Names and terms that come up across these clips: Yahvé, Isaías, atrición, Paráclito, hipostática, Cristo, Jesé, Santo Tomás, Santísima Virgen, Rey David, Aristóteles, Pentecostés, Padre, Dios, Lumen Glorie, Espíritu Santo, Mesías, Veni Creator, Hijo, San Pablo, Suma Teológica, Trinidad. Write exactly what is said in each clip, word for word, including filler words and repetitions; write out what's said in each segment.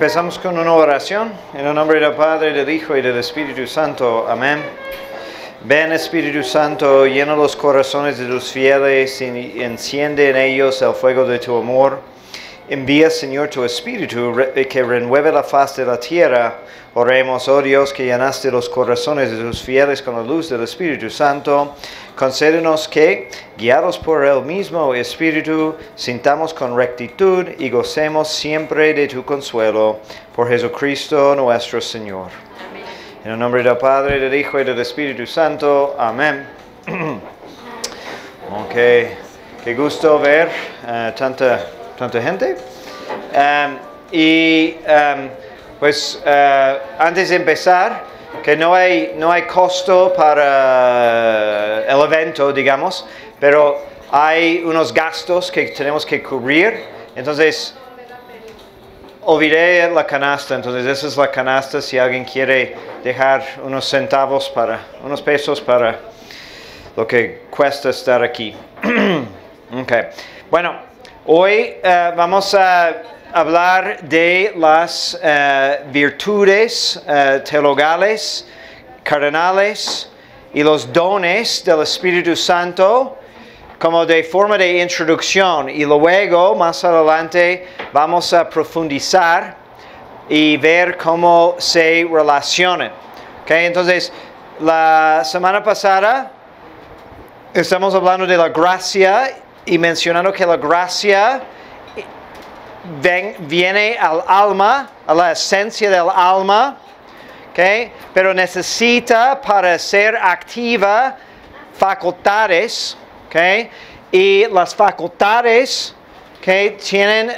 Empezamos con una oración, en el nombre del Padre, del Hijo y del Espíritu Santo. Amén. Ven Espíritu Santo, llena los corazones de tus fieles y enciende en ellos el fuego de tu amor. Envía, Señor, tu Espíritu que renueve la faz de la tierra. Oremos, oh Dios, que llenaste los corazones de tus fieles con la luz del Espíritu Santo. Concédenos que, guiados por el mismo Espíritu, sintamos con rectitud y gocemos siempre de tu consuelo. Por Jesucristo nuestro Señor. Amén. En el nombre del Padre, del Hijo y del Espíritu Santo. Amén. Ok. Qué gusto ver uh, tanta... tanta gente. Um, y um, pues uh, antes de empezar, que no hay, no hay costo para el evento, digamos, pero hay unos gastos que tenemos que cubrir. Entonces, olvidé la canasta, entonces esa es la canasta si alguien quiere dejar unos centavos para, unos pesos para lo que cuesta estar aquí. Okay. Bueno. Hoy uh, vamos a hablar de las uh, virtudes uh, teologales, cardinales y los dones del Espíritu Santo como de forma de introducción. Y luego, más adelante, vamos a profundizar y ver cómo se relacionan. Okay, entonces, la semana pasada estamos hablando de la gracia y mencionando que la gracia ven, viene al alma, a la esencia del alma, ¿okay? Pero necesita para ser activa facultades, ¿okay? Y las facultades, ¿okay? Tienen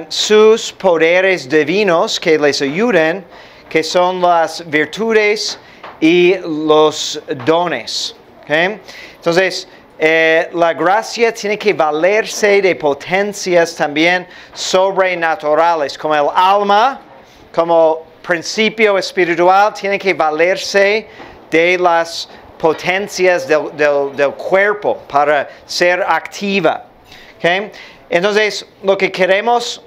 um, sus poderes divinos que les ayuden, que son las virtudes y los dones, ¿okay? Entonces, Eh, la gracia tiene que valerse de potencias también sobrenaturales, como el alma, como principio espiritual, tiene que valerse de las potencias del, del, del cuerpo para ser activa. ¿Okay? Entonces, lo que queremos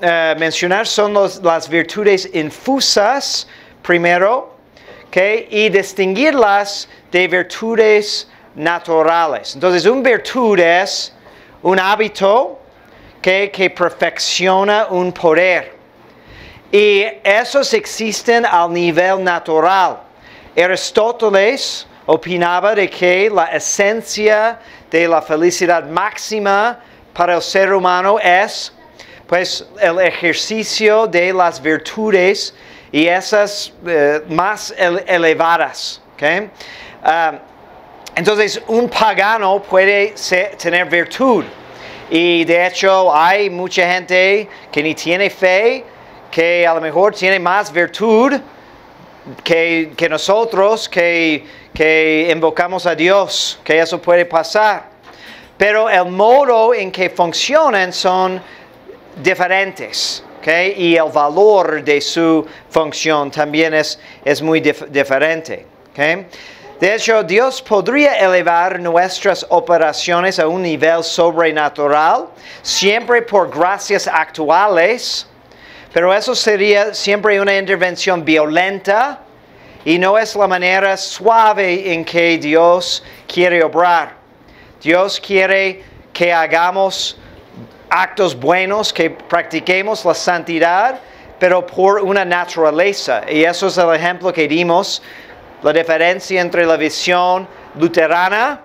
eh, mencionar son los, las virtudes infusas primero, ¿okay? Y distinguirlas de virtudes naturales. Entonces, una virtud es un hábito que, que perfecciona un poder. Y esos existen al nivel natural. Aristóteles opinaba de que la esencia de la felicidad máxima para el ser humano es, pues, el ejercicio de las virtudes y esas eh, más ele- elevadas. ¿Okay? Um, Entonces, un pagano puede ser, tener virtud. Y de hecho, hay mucha gente que ni tiene fe, que a lo mejor tiene más virtud que, que nosotros, que, que invocamos a Dios, que eso puede pasar. Pero el modo en que funcionan son diferentes, ¿okay? Y el valor de su función también es, es muy dif- diferente, ¿okay? De hecho, Dios podría elevar nuestras operaciones a un nivel sobrenatural, siempre por gracias actuales, pero eso sería siempre una intervención violenta y no es la manera suave en que Dios quiere obrar. Dios quiere que hagamos actos buenos, que practiquemos la santidad, pero por una naturaleza. Y eso es el ejemplo que dimos. La diferencia entre la visión luterana,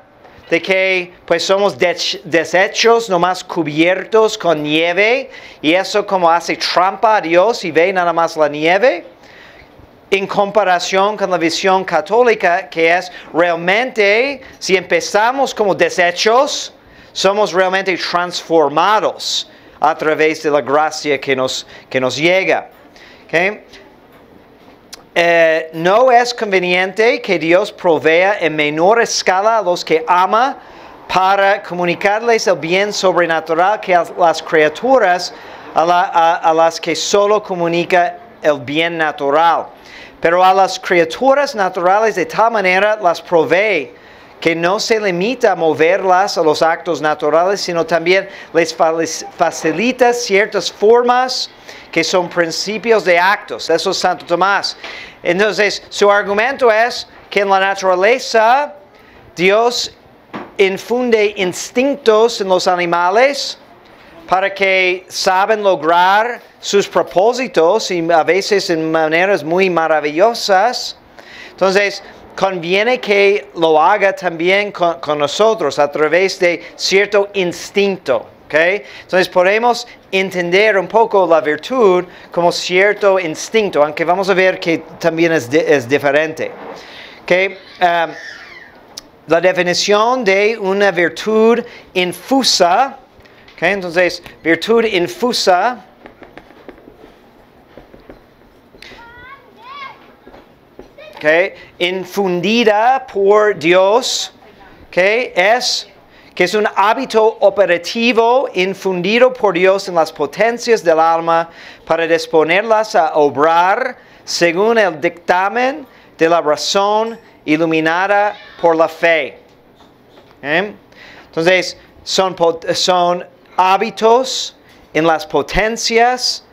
de que pues somos deshechos, nomás cubiertos con nieve, y eso como hace trampa a Dios y ve nada más la nieve, en comparación con la visión católica, que es realmente, si empezamos como deshechos, somos realmente transformados a través de la gracia que nos, que nos llega. ¿Okay? Eh, no es conveniente que Dios provea en menor escala a los que ama para comunicarles el bien sobrenatural que a las criaturas a, la, a, a las que solo comunica el bien natural. Pero a las criaturas naturales de tal manera las provee que no se limita a moverlas a los actos naturales, sino también les facilita ciertas formas que son principios de actos. Eso es Santo Tomás. Entonces, su argumento es que en la naturaleza Dios infunde instintos en los animales para que saben lograr sus propósitos y a veces en maneras muy maravillosas. Entonces, conviene que lo haga también con, con nosotros a través de cierto instinto, ¿okay? Entonces podemos entender un poco la virtud como cierto instinto, aunque vamos a ver que también es, de, es diferente, ¿okay? Um, la definición de una virtud infusa, ¿okay? Entonces, virtud infusa Okay. infundida por Dios, okay, es que es un hábito operativo infundido por Dios en las potencias del alma para disponerlas a obrar según el dictamen de la razón iluminada por la fe. Okay. Entonces, son, son hábitos en las potencias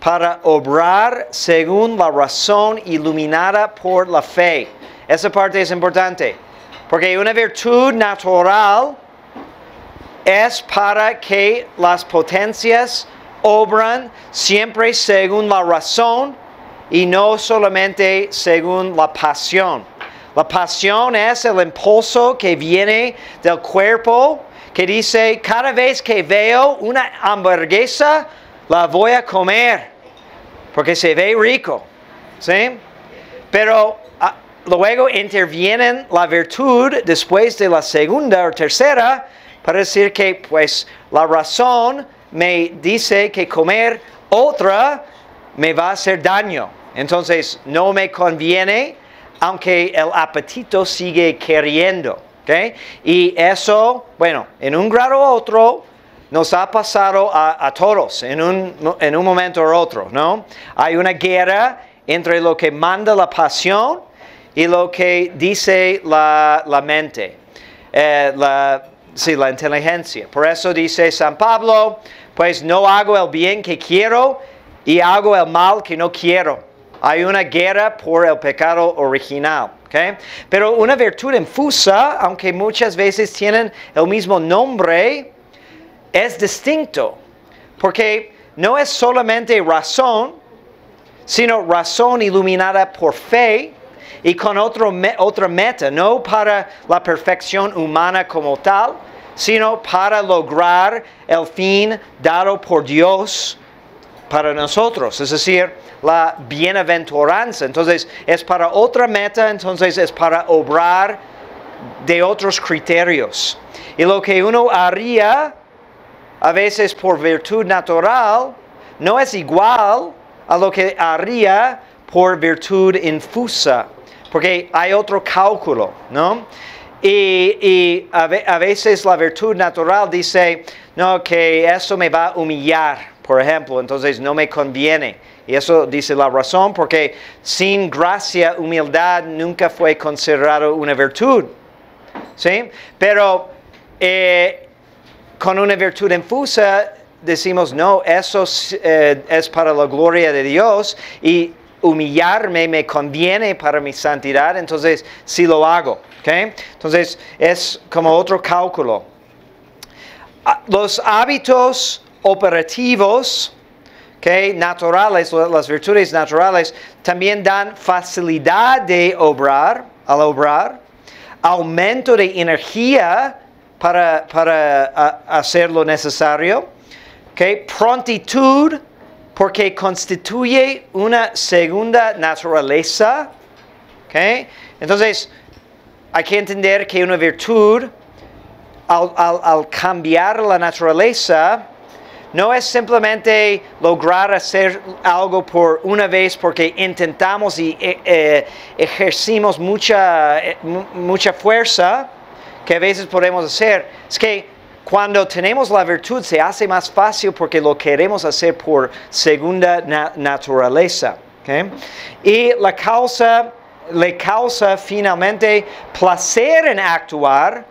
para obrar según la razón iluminada por la fe. Esa parte es importante, porque una virtud natural es para que las potencias obran siempre según la razón y no solamente según la pasión. La pasión es el impulso que viene del cuerpo, que dice, cada vez que veo una hamburguesa, la voy a comer, porque se ve rico, ¿sí? Pero a, luego intervienen la virtud después de la segunda o tercera para decir que, pues, la razón me dice que comer otra me va a hacer daño. Entonces, no me conviene, aunque el apetito sigue queriendo, ¿okay? Y eso, bueno, en un grado u otro, nos ha pasado a, a todos en un, en un momento u otro, ¿no? Hay una guerra entre lo que manda la pasión y lo que dice la, la mente, eh, la, sí, la inteligencia. Por eso dice San Pablo, pues no hago el bien que quiero y hago el mal que no quiero. Hay una guerra por el pecado original, ¿okay? Pero una virtud infusa, aunque muchas veces tienen el mismo nombre, es distinto, porque no es solamente razón, sino razón iluminada por fe y con otro me, otra meta, no para la perfección humana como tal, sino para lograr el fin dado por Dios para nosotros, es decir, la bienaventuranza. Entonces, es para otra meta, entonces es para obrar de otros criterios. Y lo que uno haría a veces por virtud natural, no es igual a lo que haría por virtud infusa, porque hay otro cálculo, ¿no? Y, y a, a veces la virtud natural dice, no, que eso me va a humillar, por ejemplo, entonces no me conviene. Y eso dice la razón, porque sin gracia, humildad nunca fue considerado una virtud, ¿sí? Pero Eh, con una virtud infusa decimos, no, eso eh, es para la gloria de Dios y humillarme me conviene para mi santidad, entonces sí lo hago, ¿okay? Entonces es como otro cálculo. Los hábitos operativos, ¿okay?, naturales, las virtudes naturales, también dan facilidad de obrar, al obrar, aumento de energía para, para a, hacer lo necesario, ¿okay? Prontitud, porque constituye una segunda naturaleza, ¿okay? Entonces, hay que entender que una virtud, al, al, al cambiar la naturaleza, no es simplemente lograr hacer algo por una vez porque intentamos y eh, ejercimos mucha, eh, mucha fuerza, que a veces podemos hacer, es que cuando tenemos la virtud se hace más fácil porque lo queremos hacer por segunda na naturaleza, ¿okay? Y la causa le causa finalmente placer en actuar,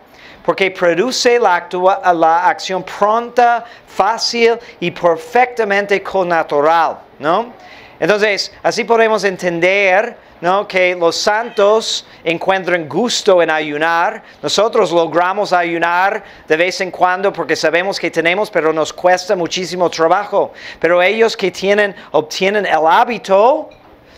porque produce la, actua, la acción pronta, fácil y perfectamente connatural, ¿no? Entonces, así podemos entender, ¿no?, que los santos encuentran gusto en ayunar. Nosotros logramos ayunar de vez en cuando porque sabemos que tenemos, pero nos cuesta muchísimo trabajo. Pero ellos que tienen, obtienen el hábito,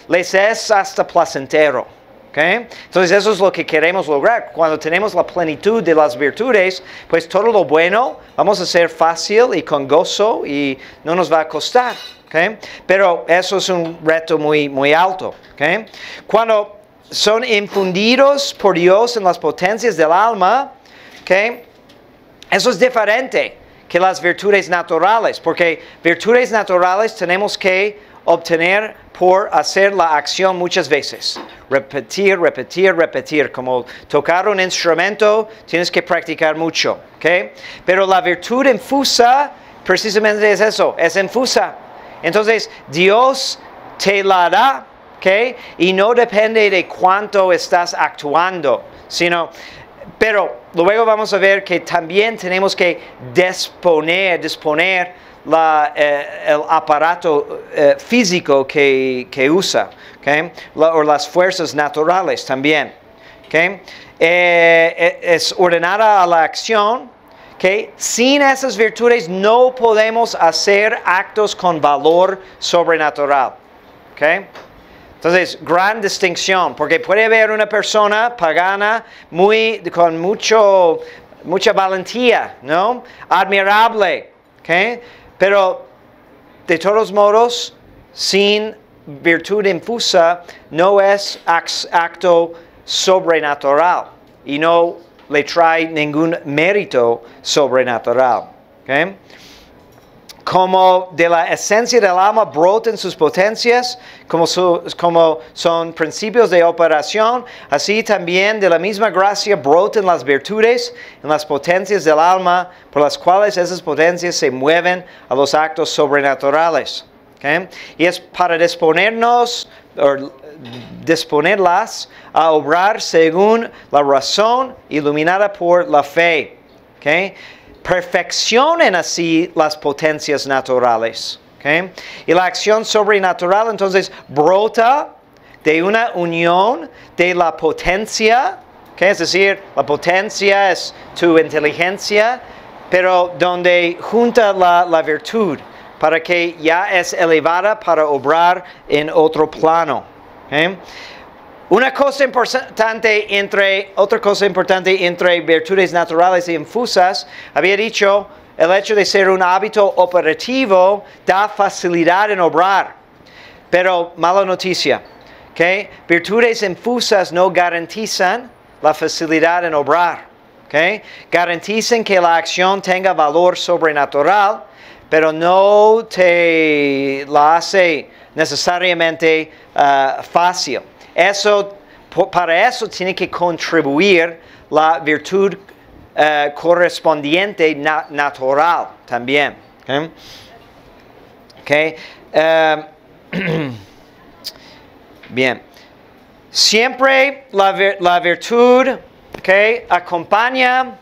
les es hasta placentero. ¿Okay? Entonces eso es lo que queremos lograr. Cuando tenemos la plenitud de las virtudes, pues todo lo bueno vamos a hacer fácil y con gozo y no nos va a costar. ¿Okay? Pero eso es un reto muy, muy alto. ¿Okay? Cuando son infundidos por Dios en las potencias del alma, ¿okay?, eso es diferente que las virtudes naturales, porque virtudes naturales tenemos que obtener por hacer la acción muchas veces. Repetir, repetir, repetir. Como tocar un instrumento, tienes que practicar mucho. ¿Okay? Pero la virtud infusa, precisamente es eso, es infusa. Entonces, Dios te la da, ¿okay?, y no depende de cuánto estás actuando, sino... Pero luego vamos a ver que también tenemos que disponer, disponer la, eh, el aparato eh, físico que, que usa, ¿okay?, la, o las fuerzas naturales también, ¿okay? Eh, es ordenada a la acción, ¿okay? Sin esas virtudes no podemos hacer actos con valor sobrenatural, ¿okay? Entonces, gran distinción, porque puede haber una persona pagana muy, con mucho, mucha valentía, ¿no?, admirable, ¿okay?, pero de todos modos, sin virtud infusa, no es acto sobrenatural y no le trae ningún mérito sobrenatural, ¿okay? Como de la esencia del alma brotan sus potencias, como, su, como son principios de operación, así también de la misma gracia brotan las virtudes en las potencias del alma, por las cuales esas potencias se mueven a los actos sobrenaturales. ¿Okay? Y es para disponernos, o disponerlas a obrar según la razón iluminada por la fe. ¿Okay? Perfeccionen así las potencias naturales. ¿Okay? Y la acción sobrenatural entonces brota de una unión de la potencia, ¿okay?, es decir, la potencia es tu inteligencia, pero donde junta la, la virtud para que ya es elevada para obrar en otro plano. ¿Okay? Una cosa importante entre, otra cosa importante entre virtudes naturales e infusas, había dicho, el hecho de ser un hábito operativo da facilidad en obrar. Pero mala noticia, ¿okay?, virtudes infusas no garantizan la facilidad en obrar, ¿okay?, garantizan que la acción tenga valor sobrenatural, pero no te la hace necesariamente uh, fácil. Eso, para eso tiene que contribuir la virtud uh, correspondiente na natural también. ¿Okay? Okay. Uh, bien. Siempre la, la virtud, ¿okay?, acompaña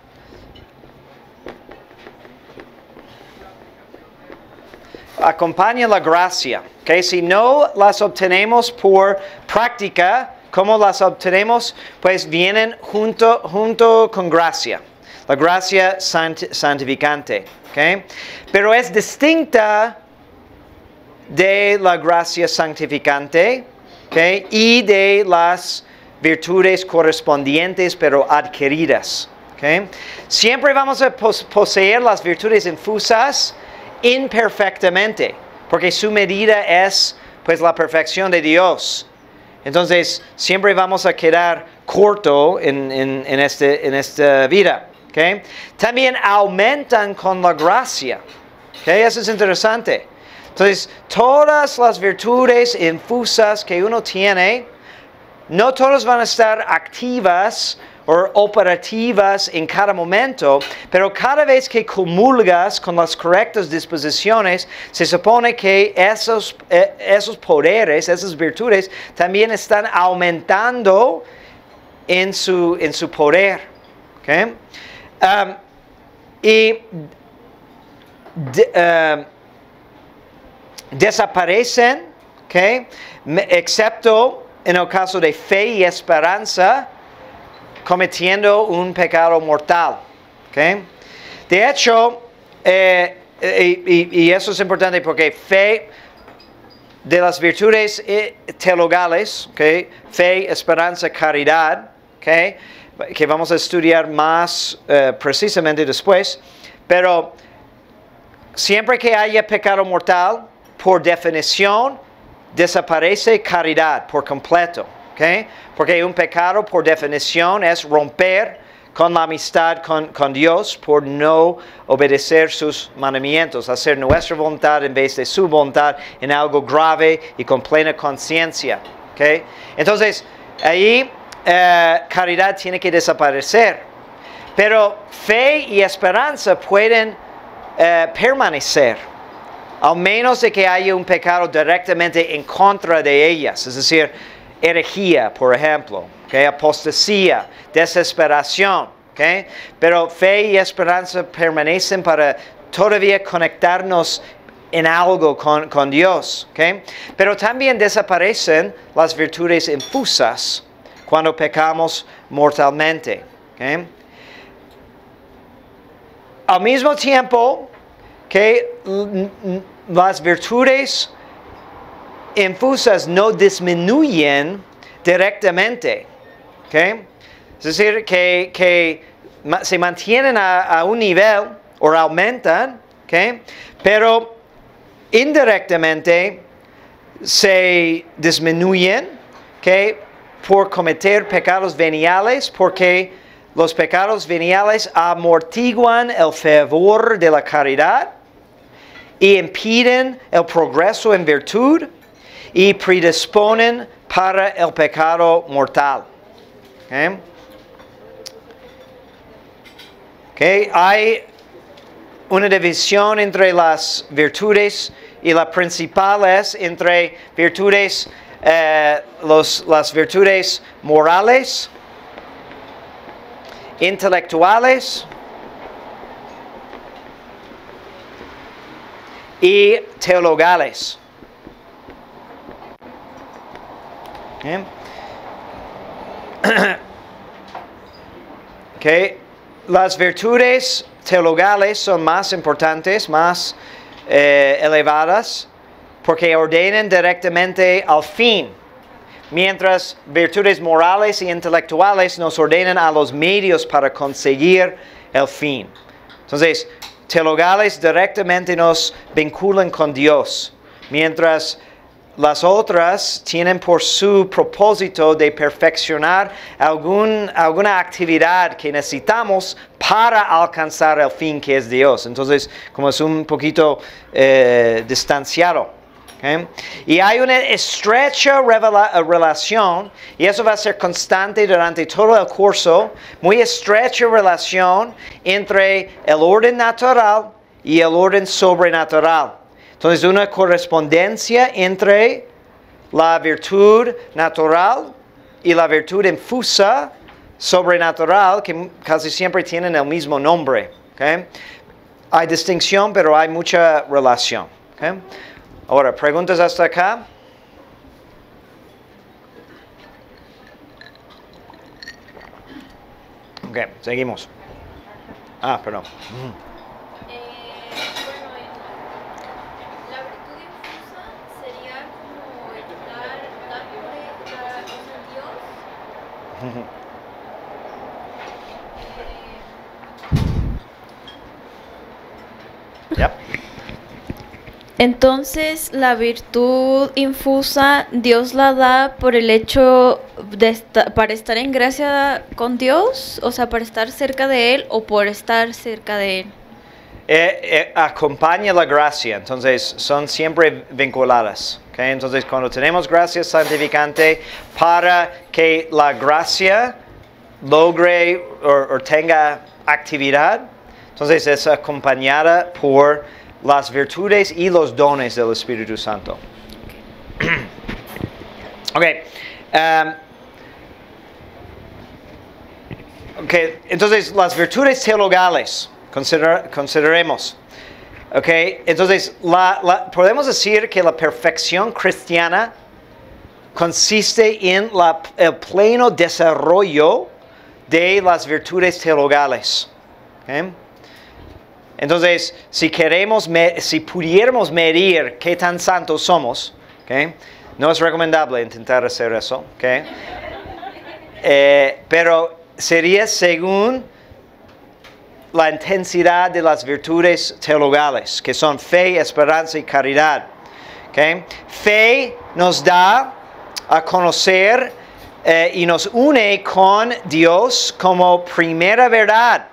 acompaña la gracia. ¿Okay? Si no las obtenemos por práctica, ¿cómo las obtenemos? Pues vienen junto, junto con gracia, la gracia sant, santificante. ¿Okay? Pero es distinta de la gracia santificante, ¿okay?, y de las virtudes correspondientes pero adquiridas. ¿Okay? Siempre vamos a poseer las virtudes infusas imperfectamente, porque su medida es pues la perfección de Dios. Entonces siempre vamos a quedar corto en, en, en, este, en esta vida. ¿Okay? También aumentan con la gracia. ¿Okay? Eso es interesante. Entonces todas las virtudes infusas que uno tiene, no todas van a estar activas o operativas en cada momento, pero cada vez que comulgas con las correctas disposiciones, se supone que esos, eh, esos poderes, esas virtudes, también están aumentando en su, en su poder. ¿Okay? Um, y de, uh, desaparecen, ¿okay? Excepto en el caso de fe y esperanza, cometiendo un pecado mortal. ¿Okay? De hecho, eh, y, y, y eso es importante porque fe de las virtudes teologales, ¿okay? Fe, esperanza, caridad, ¿okay? Que vamos a estudiar más eh, precisamente después, pero siempre que haya pecado mortal, por definición, desaparece caridad por completo, ¿okay? Porque un pecado por definición es romper con la amistad con, con Dios por no obedecer sus mandamientos, hacer nuestra voluntad en vez de su voluntad en algo grave y con plena conciencia, ¿okay? Entonces, ahí eh, caridad tiene que desaparecer, pero fe y esperanza pueden eh, permanecer, al menos de que haya un pecado directamente en contra de ellas, es decir, herejía, por ejemplo, ¿okay? Apostasía, desesperación, ¿okay? Pero fe y esperanza permanecen para todavía conectarnos en algo con, con Dios, ¿okay? Pero también desaparecen las virtudes infusas cuando pecamos mortalmente, ¿okay? Al mismo tiempo que las virtudes infusas no disminuyen directamente, ¿okay? Es decir, que, que se mantienen a, a un nivel o aumentan, ¿okay? Pero indirectamente se disminuyen, ¿okay? Por cometer pecados veniales, porque los pecados veniales amortiguan el fervor de la caridad y impiden el progreso en virtud y predisponen para el pecado mortal. ¿Okay? ¿Okay? Hay una división entre las virtudes y la principal es entre virtudes, eh, los, las virtudes morales, intelectuales y teologales. ¿Okay? Okay. Las virtudes teologales son más importantes, más eh, elevadas, porque ordenan directamente al fin, mientras virtudes morales y intelectuales nos ordenan a los medios para conseguir el fin. Entonces, teologales directamente nos vinculan con Dios, mientras las otras tienen por su propósito de perfeccionar algún, alguna actividad que necesitamos para alcanzar el fin que es Dios. Entonces, como es un poquito eh, distanciado. ¿Okay? Y hay una estrecha relación, y eso va a ser constante durante todo el curso, muy estrecha relación entre el orden natural y el orden sobrenatural. Entonces, una correspondencia entre la virtud natural y la virtud infusa sobrenatural, que casi siempre tienen el mismo nombre. ¿Okay? Hay distinción, pero hay mucha relación. ¿Okay? Ahora, ¿preguntas hasta acá? Ok, seguimos. Ah, perdón. Yep. Entonces, la virtud infusa Dios la da por el hecho de esta, para estar en gracia con Dios, o sea, para estar cerca de Él o por estar cerca de Él. Eh, eh, acompaña la gracia, entonces son siempre vinculadas. ¿Okay? Entonces, cuando tenemos gracia santificante, para que la gracia logre o, o tenga actividad, entonces es acompañada por las virtudes y los dones del Espíritu Santo. Ok. Um, Okay, entonces las virtudes teologales, considera, consideremos. Okay, entonces la, la, podemos decir que la perfección cristiana consiste en la, el pleno desarrollo de las virtudes teologales. Okay. Entonces, si queremos, me, si pudiéramos medir qué tan santos somos, okay, no es recomendable intentar hacer eso, okay. eh, pero sería según la intensidad de las virtudes teologales, que son fe, esperanza y caridad. ¿Okay? Fe nos da a conocer eh, y nos une con Dios como primera verdad.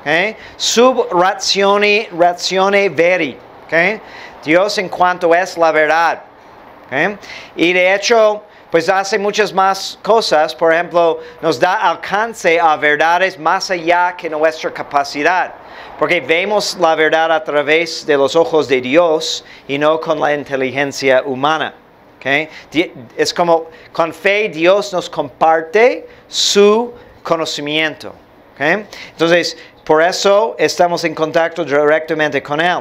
¿Okay? Sub ratione, ratione veri. ¿Okay? Dios en cuanto es la verdad. ¿Okay? Y de hecho, pues hace muchas más cosas, por ejemplo, nos da alcance a verdades más allá que nuestra capacidad, porque vemos la verdad a través de los ojos de Dios y no con la inteligencia humana. ¿Okay? Es como, con fe Dios nos comparte su conocimiento. ¿Okay? Entonces, por eso estamos en contacto directamente con Él.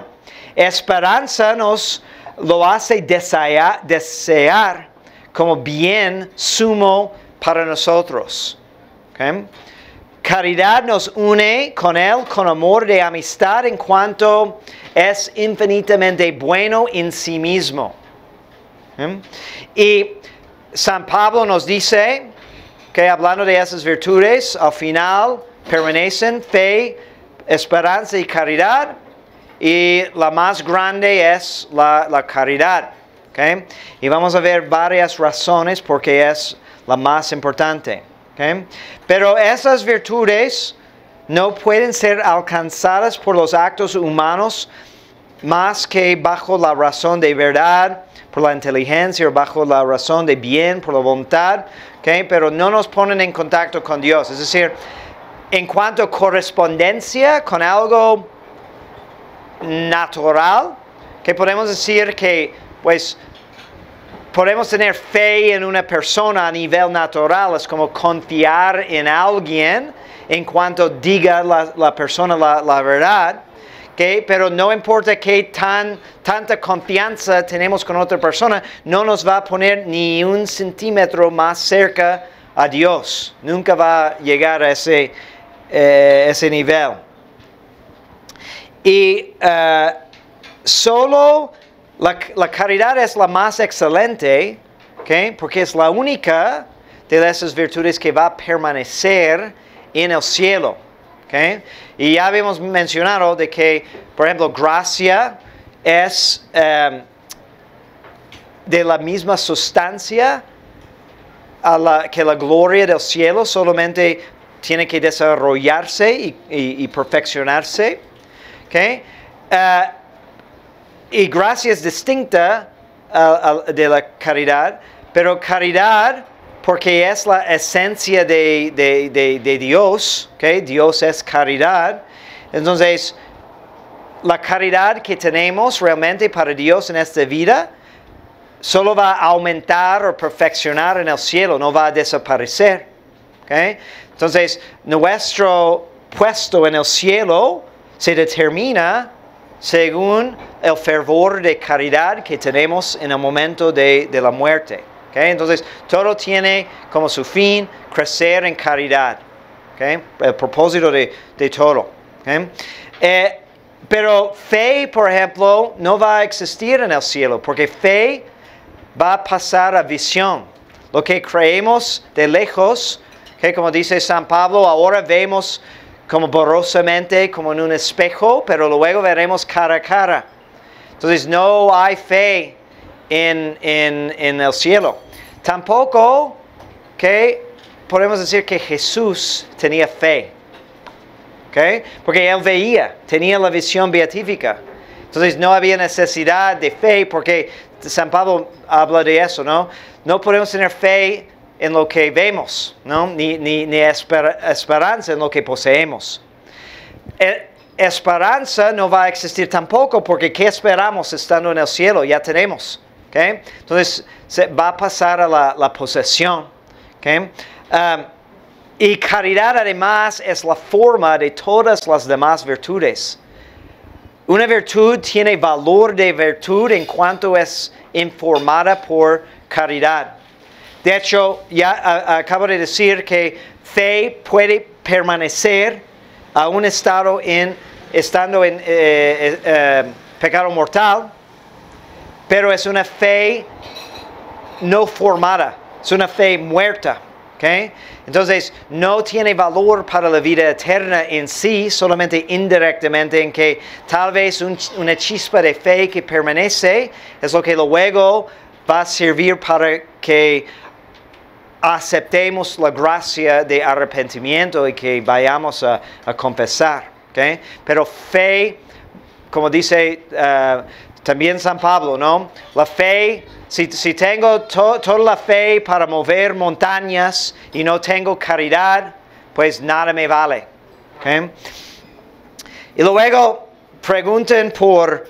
Esperanza nos lo hace desea, desear como bien sumo para nosotros. ¿Okay? Caridad nos une con Él con amor de amistad en cuanto es infinitamente bueno en sí mismo. ¿Okay? Y San Pablo nos dice que hablando de esas virtudes, al final permanecen fe, esperanza y caridad, y la más grande es la, la caridad. Okay. Y vamos a ver varias razones porque es la más importante. Okay. Pero esas virtudes no pueden ser alcanzadas por los actos humanos más que bajo la razón de verdad, por la inteligencia, o bajo la razón de bien, por la voluntad. Okay. Pero no nos ponen en contacto con Dios. Es decir, en cuanto a correspondencia con algo natural, que podemos decir que pues podemos tener fe en una persona a nivel natural. Es como confiar en alguien en cuanto diga la, la persona la, la verdad. ¿Okay? Pero no importa qué tan, tanta confianza tenemos con otra persona, no nos va a poner ni un centímetro más cerca a Dios. Nunca va a llegar a ese, eh, ese nivel. Y uh, solo La, la caridad es la más excelente, ¿okay? Porque es la única de esas virtudes que va a permanecer en el cielo. ¿Okay? Y ya habíamos mencionado de que, por ejemplo, gracia es eh, de la misma sustancia a la, que la gloria del cielo, solamente tiene que desarrollarse y, y, y perfeccionarse. ¿Okay? Uh, Y gracia es distinta uh, uh, de la caridad, pero caridad, porque es la esencia de, de, de, de Dios, ¿okay? Dios es caridad. Entonces, la caridad que tenemos realmente para Dios en esta vida solo va a aumentar o perfeccionar en el cielo, no va a desaparecer. ¿Okay? Entonces, nuestro puesto en el cielo se determina según el fervor de caridad que tenemos en el momento de, de la muerte. ¿Okay? Entonces, todo tiene como su fin crecer en caridad. ¿Okay? El propósito de, de todo. ¿Okay? Eh, pero fe, por ejemplo, no va a existir en el cielo, porque fe va a pasar a visión. Lo que creemos de lejos, ¿okay? Como dice San Pablo, ahora vemos como borrosamente, como en un espejo, pero luego veremos cara a cara. Entonces no hay fe en, en, en el cielo. Tampoco que podemos decir que Jesús tenía fe. ¿Okay? Porque Él veía, tenía la visión beatífica. Entonces no había necesidad de fe, porque San Pablo habla de eso, ¿no? No podemos tener fe en lo que vemos, ¿no? ni, ni, ni esper, esperanza en lo que poseemos. El, esperanza no va a existir tampoco, porque ¿qué esperamos estando en el cielo? Ya tenemos. ¿Okay? Entonces, se va a pasar a la, la posesión. ¿Okay? Um, y caridad, además, es la forma de todas las demás virtudes. Una virtud tiene valor de virtud en cuanto es informada por caridad. De hecho, ya a, acabo de decir que fe puede permanecer a un estado en, estando en eh, eh, eh, pecado mortal, pero es una fe no formada, es una fe muerta. ¿Okay? Entonces, no tiene valor para la vida eterna en sí, solamente indirectamente, en que tal vez un, una chispa de fe que permanece es lo que luego va a servir para que aceptemos la gracia de arrepentimiento y que vayamos a, a confesar. ¿Okay? Pero fe, como dice uh, también San Pablo, ¿no? La fe... Si, si tengo to, toda la fe para mover montañas y no tengo caridad, pues nada me vale. ¿Okay? Y luego pregunten por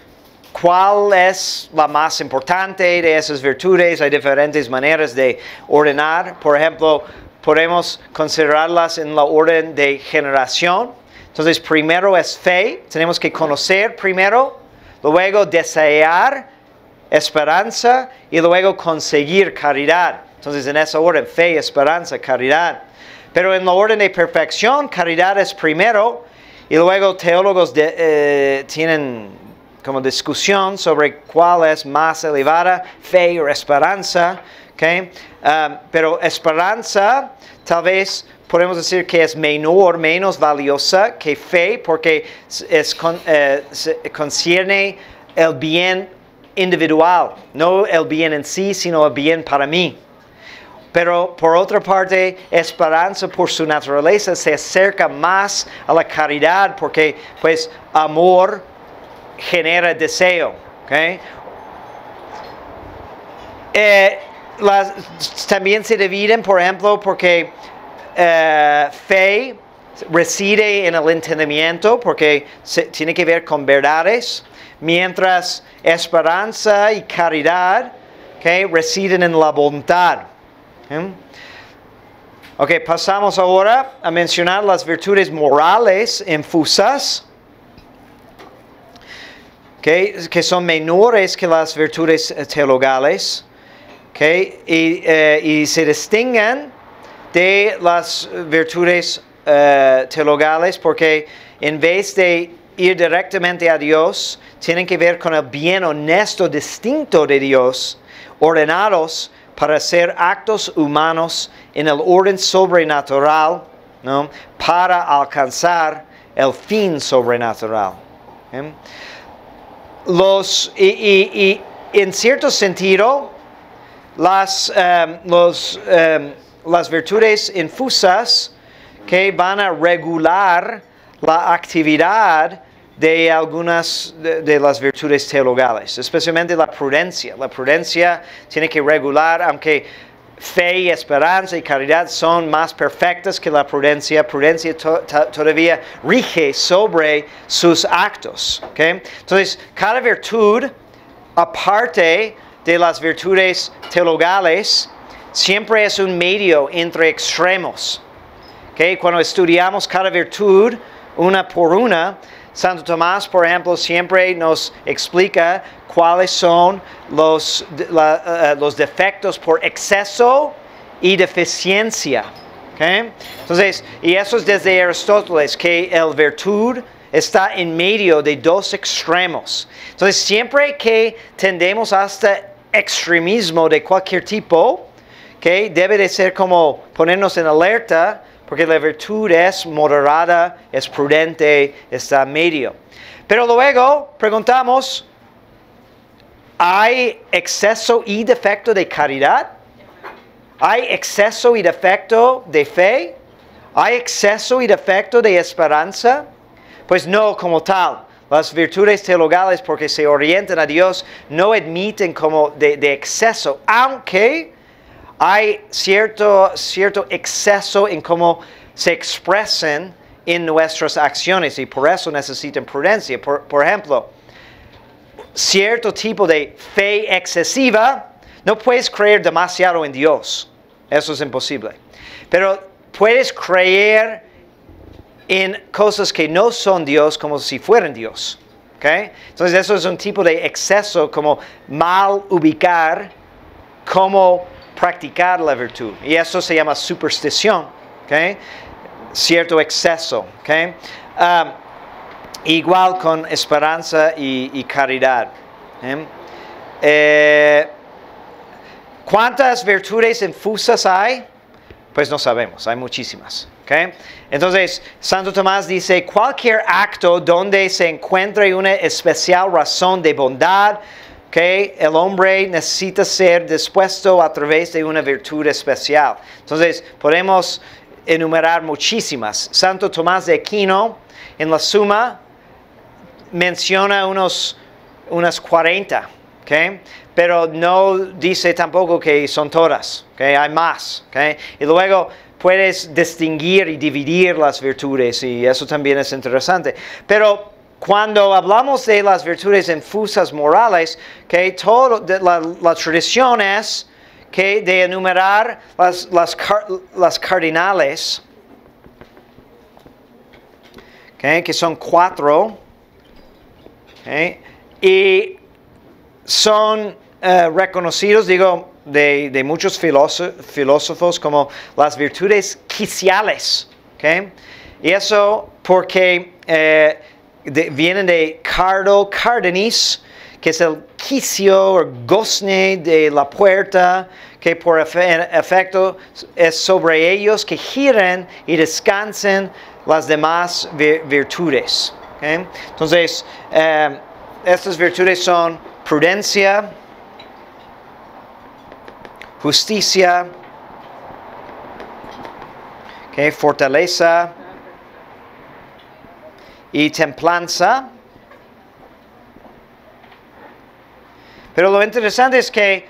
cuál es la más importante de esas virtudes. Hay diferentes maneras de ordenar. Por ejemplo, podemos considerarlas en la orden de generación. Entonces, primero es fe. Tenemos que conocer primero. Luego desear esperanza y luego conseguir caridad. Entonces, en esa orden, fe, esperanza, caridad. Pero en la orden de perfección, caridad es primero, y luego teólogos de, eh, tienen como discusión sobre cuál es más elevada, fe o esperanza. ¿Okay? Um, pero esperanza, tal vez podemos decir que es menor, menos valiosa que fe, porque es con, eh, concierne el bien individual, no el bien en sí, sino el bien para mí. Pero por otra parte, esperanza por su naturaleza se acerca más a la caridad, porque pues amor genera deseo. ¿Okay? Eh, las, también se dividen, por ejemplo, porque eh, fe reside en el entendimiento, porque se, tiene que ver con verdades. Mientras esperanza y caridad, ¿okay?, residen en la bondad. ¿Okay? Okay, pasamos ahora a mencionar las virtudes morales infusas, ¿okay?, que son menores que las virtudes teologales, ¿okay?, y, eh, y se distinguen de las virtudes eh, teologales porque en vez de ir directamente a Dios, tienen que ver con el bien honesto, distinto de Dios, ordenados para hacer actos humanos en el orden sobrenatural, ¿no?, para alcanzar el fin sobrenatural. ¿Okay? Los, y, y, y en cierto sentido, las, um, los, um, las virtudes infusas que van a regular la actividad de algunas de, de las virtudes teologales, especialmente la prudencia. La prudencia tiene que regular, aunque fe y esperanza y caridad son más perfectas que la prudencia, prudencia to, to, todavía rige sobre sus actos. ¿Okay? Entonces, cada virtud, aparte de las virtudes teologales, siempre es un medio entre extremos. ¿Okay? Cuando estudiamos cada virtud, una por una, Santo Tomás, por ejemplo, siempre nos explica cuáles son los, la, uh, los defectos por exceso y deficiencia. ¿Okay? Entonces, y eso es desde Aristóteles, que la virtud está en medio de dos extremos. Entonces, siempre que tendemos hasta extremismo de cualquier tipo, ¿okay?, debe de ser como ponernos en alerta, porque la virtud es moderada, es prudente, está en medio. Pero luego preguntamos, ¿hay exceso y defecto de caridad? ¿Hay exceso y defecto de fe? ¿Hay exceso y defecto de esperanza? Pues no como tal. Las virtudes teologales, porque se orientan a Dios, no admiten como de, de exceso, aunque hay cierto, cierto exceso en cómo se expresan en nuestras acciones y por eso necesitan prudencia. Por, por ejemplo, cierto tipo de fe excesiva, no puedes creer demasiado en Dios. Eso es imposible. Pero puedes creer en cosas que no son Dios como si fueran Dios. ¿Okay? Entonces eso es un tipo de exceso, como mal ubicar cómo practicar la virtud. Y eso se llama superstición. ¿Okay? Cierto exceso. ¿Okay? Um, igual con esperanza y, y caridad. ¿Okay? Eh, ¿Cuántas virtudes infusas hay? Pues no sabemos, hay muchísimas. ¿Okay? Entonces, Santo Tomás dice, cualquier acto donde se encuentre una especial razón de bondad, ¿okay? El hombre necesita ser dispuesto a través de una virtud especial. Entonces, podemos enumerar muchísimas. Santo Tomás de Aquino, en la Suma, menciona unos, unas cuarenta. ¿Okay? Pero no dice tampoco que son todas, ¿okay? Hay más, ¿okay? Y luego puedes distinguir y dividir las virtudes, y eso también es interesante. Pero cuando hablamos de las virtudes infusas morales, ¿okay? Todo de la, la tradición es, ¿okay? De enumerar las, las, las cardinales, ¿okay? Que son cuatro, ¿okay? Y son uh, reconocidos, digo, de, de muchos filósofos como las virtudes quiciales, ¿okay? Y eso porque eh, de, vienen de cardo, cardenis, que es el quicio o gozne de la puerta, que por efe, efecto es sobre ellos que giren y descansen las demás vi, virtudes, ¿okay? Entonces, eh, estas virtudes son prudencia, justicia, ¿okay? Fortaleza y templanza. Pero lo interesante es que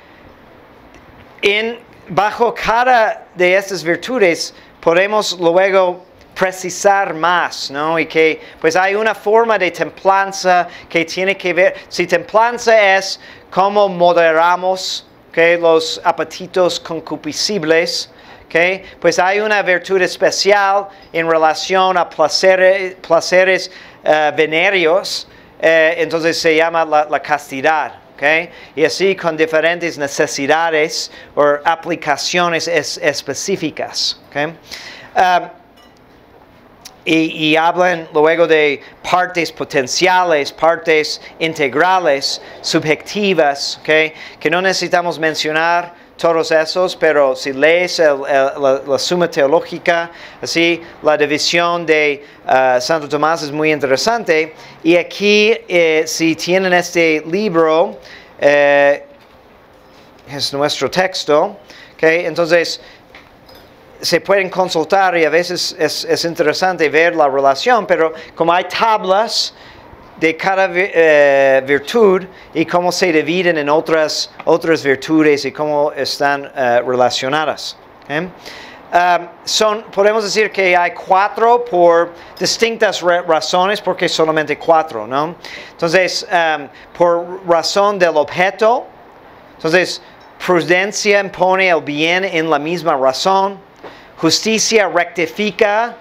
en, bajo cada de estas virtudes podemos luego precisar más, ¿no? Y que pues hay una forma de templanza que tiene que ver, si templanza es cómo moderamos, ¿okay? Los apetitos concupiscibles, ¿okay? Pues hay una virtud especial en relación a placeres, placeres uh, venéreos, eh, entonces se llama la, la castidad, ¿okay? Y así con diferentes necesidades o aplicaciones es, específicas, ¿okay? Um, Y, y hablan luego de partes potenciales, partes integrales, subjetivas, ¿okay? Que no necesitamos mencionar todos esos, pero si lees el, el, la, la Suma Teológica, así la división de uh, Santo Tomás es muy interesante. Y aquí, eh, si tienen este libro, eh, es nuestro texto, ¿okay? Entonces se pueden consultar y a veces es, es interesante ver la relación, pero como hay tablas de cada eh, virtud y cómo se dividen en otras, otras virtudes y cómo están eh, relacionadas. ¿Okay? Um, son, podemos decir que hay cuatro por distintas razones, porque solamente cuatro, ¿no? Entonces, um, por razón del objeto, entonces prudencia impone el bien en la misma razón. Justicia rectifica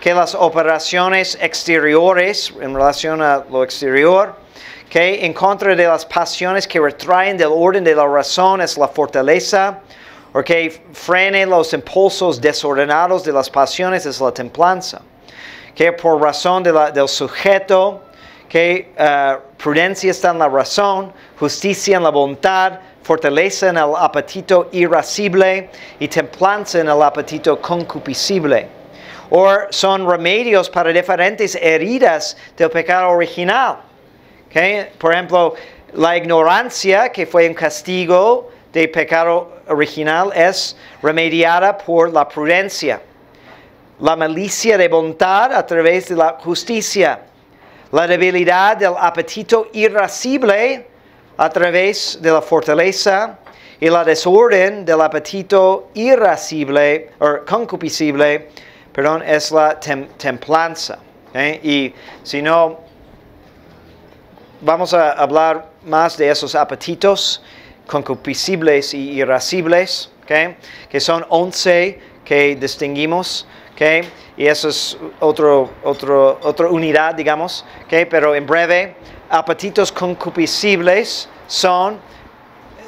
que las operaciones exteriores, en relación a lo exterior, ¿okay? En contra de las pasiones que retraen del orden de la razón es la fortaleza, o que frene los impulsos desordenados de las pasiones es la templanza, que ¿okay? Por razón de la, del sujeto, que ¿okay? uh, prudencia está en la razón, justicia en la voluntad, fortaleza en el apetito irascible y templanza en el apetito concupiscible. O son remedios para diferentes heridas del pecado original. ¿Okay? Por ejemplo, la ignorancia, que fue un castigo del pecado original, es remediada por la prudencia. La malicia de bondad a través de la justicia. La debilidad del apetito irascible a través de la fortaleza, y la desorden del apetito irascible, o concupiscible, perdón, es la tem templanza. ¿Eh? Y si no, vamos a hablar más de esos apetitos concupiscibles y irascibles, ¿okay? Que son once que distinguimos, ¿okay? Y eso es otro, otro, otra unidad, digamos, ¿okay? Pero en breve, apetitos concupiscibles son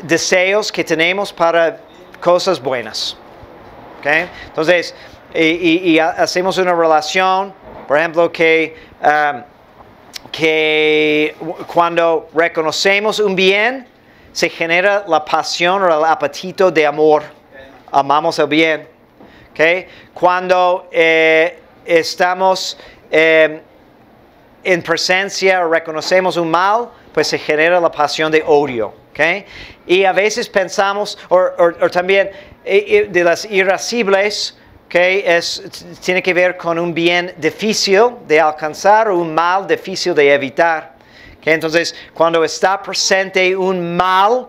deseos que tenemos para cosas buenas, ¿okay? Entonces, y, y, y hacemos una relación, por ejemplo, que... Um, que cuando reconocemos un bien, se genera la pasión o el apetito de amor. Amamos el bien. ¿Okay? Cuando eh, estamos eh, en presencia o reconocemos un mal, pues se genera la pasión de odio. ¿Okay? Y a veces pensamos, o también de las irascibles, okay, es, tiene que ver con un bien difícil de alcanzar o un mal difícil de evitar. Okay, entonces, cuando está presente un mal,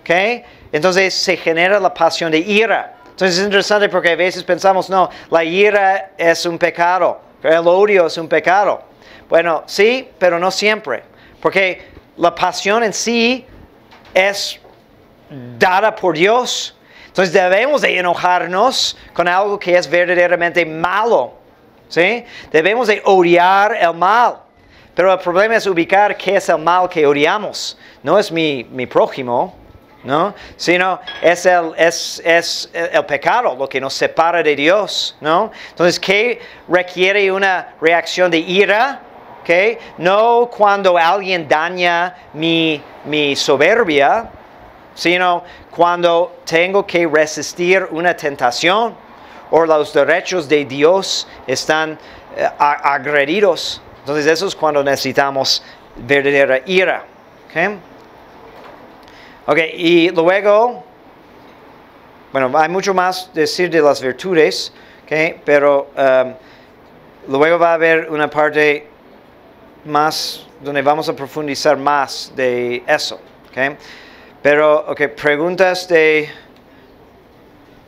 okay, entonces se genera la pasión de ira. Entonces es interesante porque a veces pensamos, no, la ira es un pecado, el odio es un pecado. Bueno, sí, pero no siempre. Porque la pasión en sí es dada por Dios. Entonces debemos de enojarnos con algo que es verdaderamente malo, ¿sí? Debemos de odiar el mal. Pero el problema es ubicar qué es el mal que odiamos. No es mi, mi prójimo, ¿no? Sino es el, es, es el pecado, lo que nos separa de Dios, ¿no? Entonces, ¿qué requiere una reacción de ira? ¿Okay? No cuando alguien daña mi, mi soberbia, sino cuando tengo que resistir una tentación o los derechos de Dios están eh, agredidos. Entonces eso es cuando necesitamos verdadera ira. ¿Okay? Ok, y luego, bueno, hay mucho más decir de las virtudes, ¿okay? Pero um, luego va a haber una parte más donde vamos a profundizar más de eso. ¿Okay? Pero, ok, preguntas de,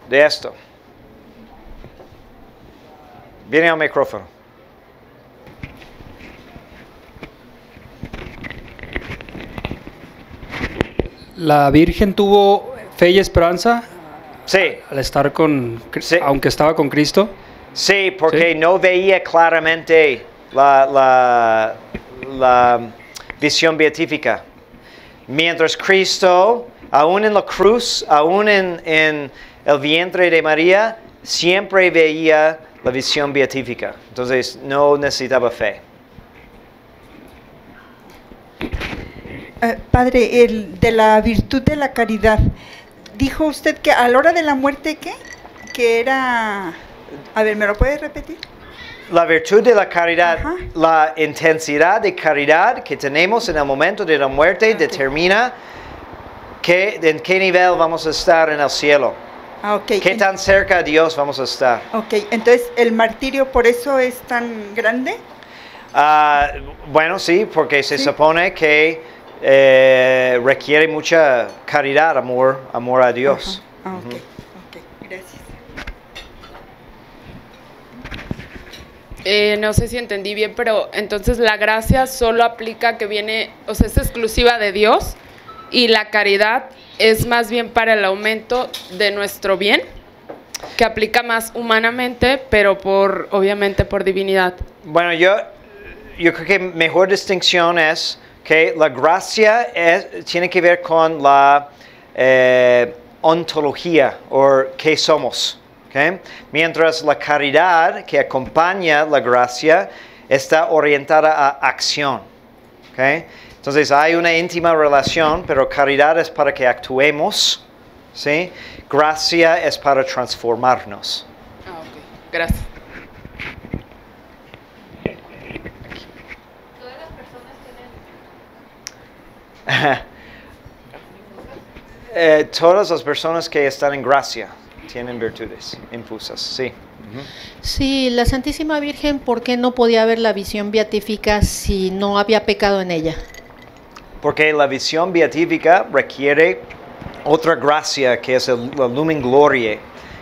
de esto. Viene al micrófono. ¿La Virgen tuvo fe y esperanza? Sí. Al estar con, sí. Aunque estaba con Cristo. Sí, porque sí. No veía claramente la, la, la visión beatífica. Mientras Cristo, aún en la cruz, aún en, en el vientre de María, siempre veía la visión beatífica. Entonces, no necesitaba fe. Uh, padre, el, de la virtud de la caridad, dijo usted que a la hora de la muerte, ¿qué? Que era... A ver, ¿me lo puede repetir? La virtud de la caridad, ajá, la intensidad de caridad que tenemos en el momento de la muerte, okay, determina que, en qué nivel vamos a estar en el cielo. Ah, okay. Qué tan cerca a Dios vamos a estar. Ok, entonces, ¿el martirio por eso es tan grande? Uh, bueno, sí, porque se ¿sí? supone que eh, requiere mucha caridad, amor, amor a Dios. Uh-huh. Ah, okay. Uh-huh. Eh, no sé si entendí bien, pero entonces la gracia solo aplica que viene, o sea, es exclusiva de Dios, y la caridad es más bien para el aumento de nuestro bien, que aplica más humanamente, pero por obviamente por divinidad. Bueno, yo, yo creo que mejor distinción es que la gracia es, tiene que ver con la eh, ontología, o qué somos. Okay. Mientras la caridad que acompaña la gracia está orientada a acción. Okay. Entonces hay una íntima relación, pero caridad es para que actuemos, ¿sí? Gracia es para transformarnos. Ah, okay. Gracias. ¿Todas las personas tienen? eh, todas las personas que están en gracia tienen virtudes infusas, sí. Uh-huh. Sí, la Santísima Virgen, ¿por qué no podía ver la visión beatífica si no había pecado en ella? Porque la visión beatífica requiere otra gracia que es el, el Lumen Glorie.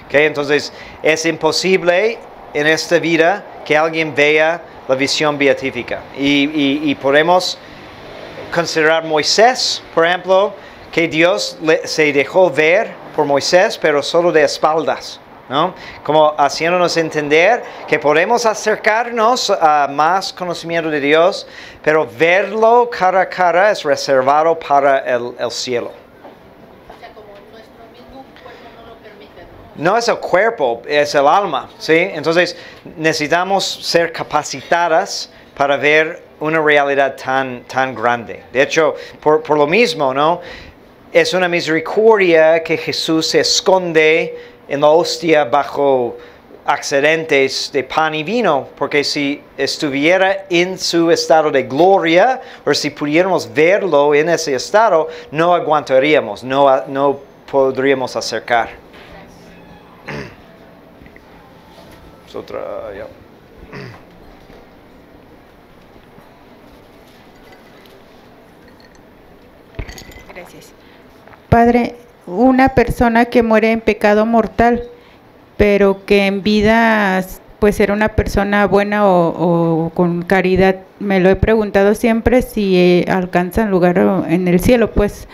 ¿Okay? Entonces, es imposible en esta vida que alguien vea la visión beatífica. Y, y, y podemos considerar Moisés, por ejemplo, que Dios le, se dejó ver por Moisés, pero solo de espaldas, ¿no? Como haciéndonos entender que podemos acercarnos a más conocimiento de Dios, pero verlo cara a cara es reservado para el, el cielo. O sea, como nuestro mismo cuerpo no lo permite, ¿no? No es el cuerpo, es el alma, ¿sí? Entonces necesitamos ser capacitadas para ver una realidad tan, tan grande. De hecho, por, por lo mismo, ¿no? Es una misericordia que Jesús se esconde en la hostia bajo accidentes de pan y vino, porque si estuviera en su estado de gloria, o si pudiéramos verlo en ese estado, no aguantaríamos, no, no podríamos acercar. Es otra, ya. Gracias. Padre, una persona que muere en pecado mortal, pero que en vida pues era una persona buena o, o con caridad, me lo he preguntado siempre si alcanza lugar en el cielo, pues,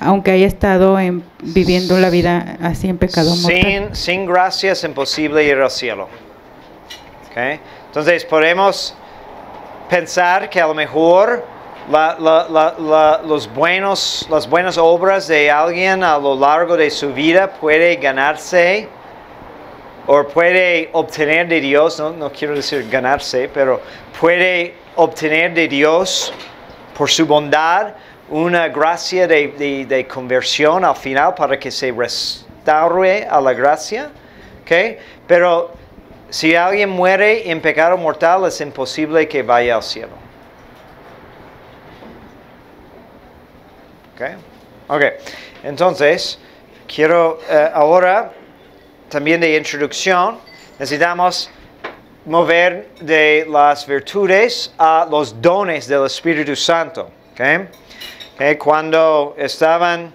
aunque haya estado en, viviendo la vida así en pecado mortal. Sin, sin gracia es imposible ir al cielo. ¿Okay? Entonces podemos pensar que a lo mejor La, la, la, la, los buenos, las buenas obras de alguien a lo largo de su vida puede ganarse o puede obtener de Dios, no, no quiero decir ganarse, pero puede obtener de Dios por su bondad una gracia de, de, de conversión al final para que se restaure a la gracia. ¿Okay? Pero si alguien muere en pecado mortal es imposible que vaya al cielo. Okay. Okay. Entonces, quiero eh, ahora, también de introducción, necesitamos mover de las virtudes a los dones del Espíritu Santo. Okay. Okay. Cuando estaban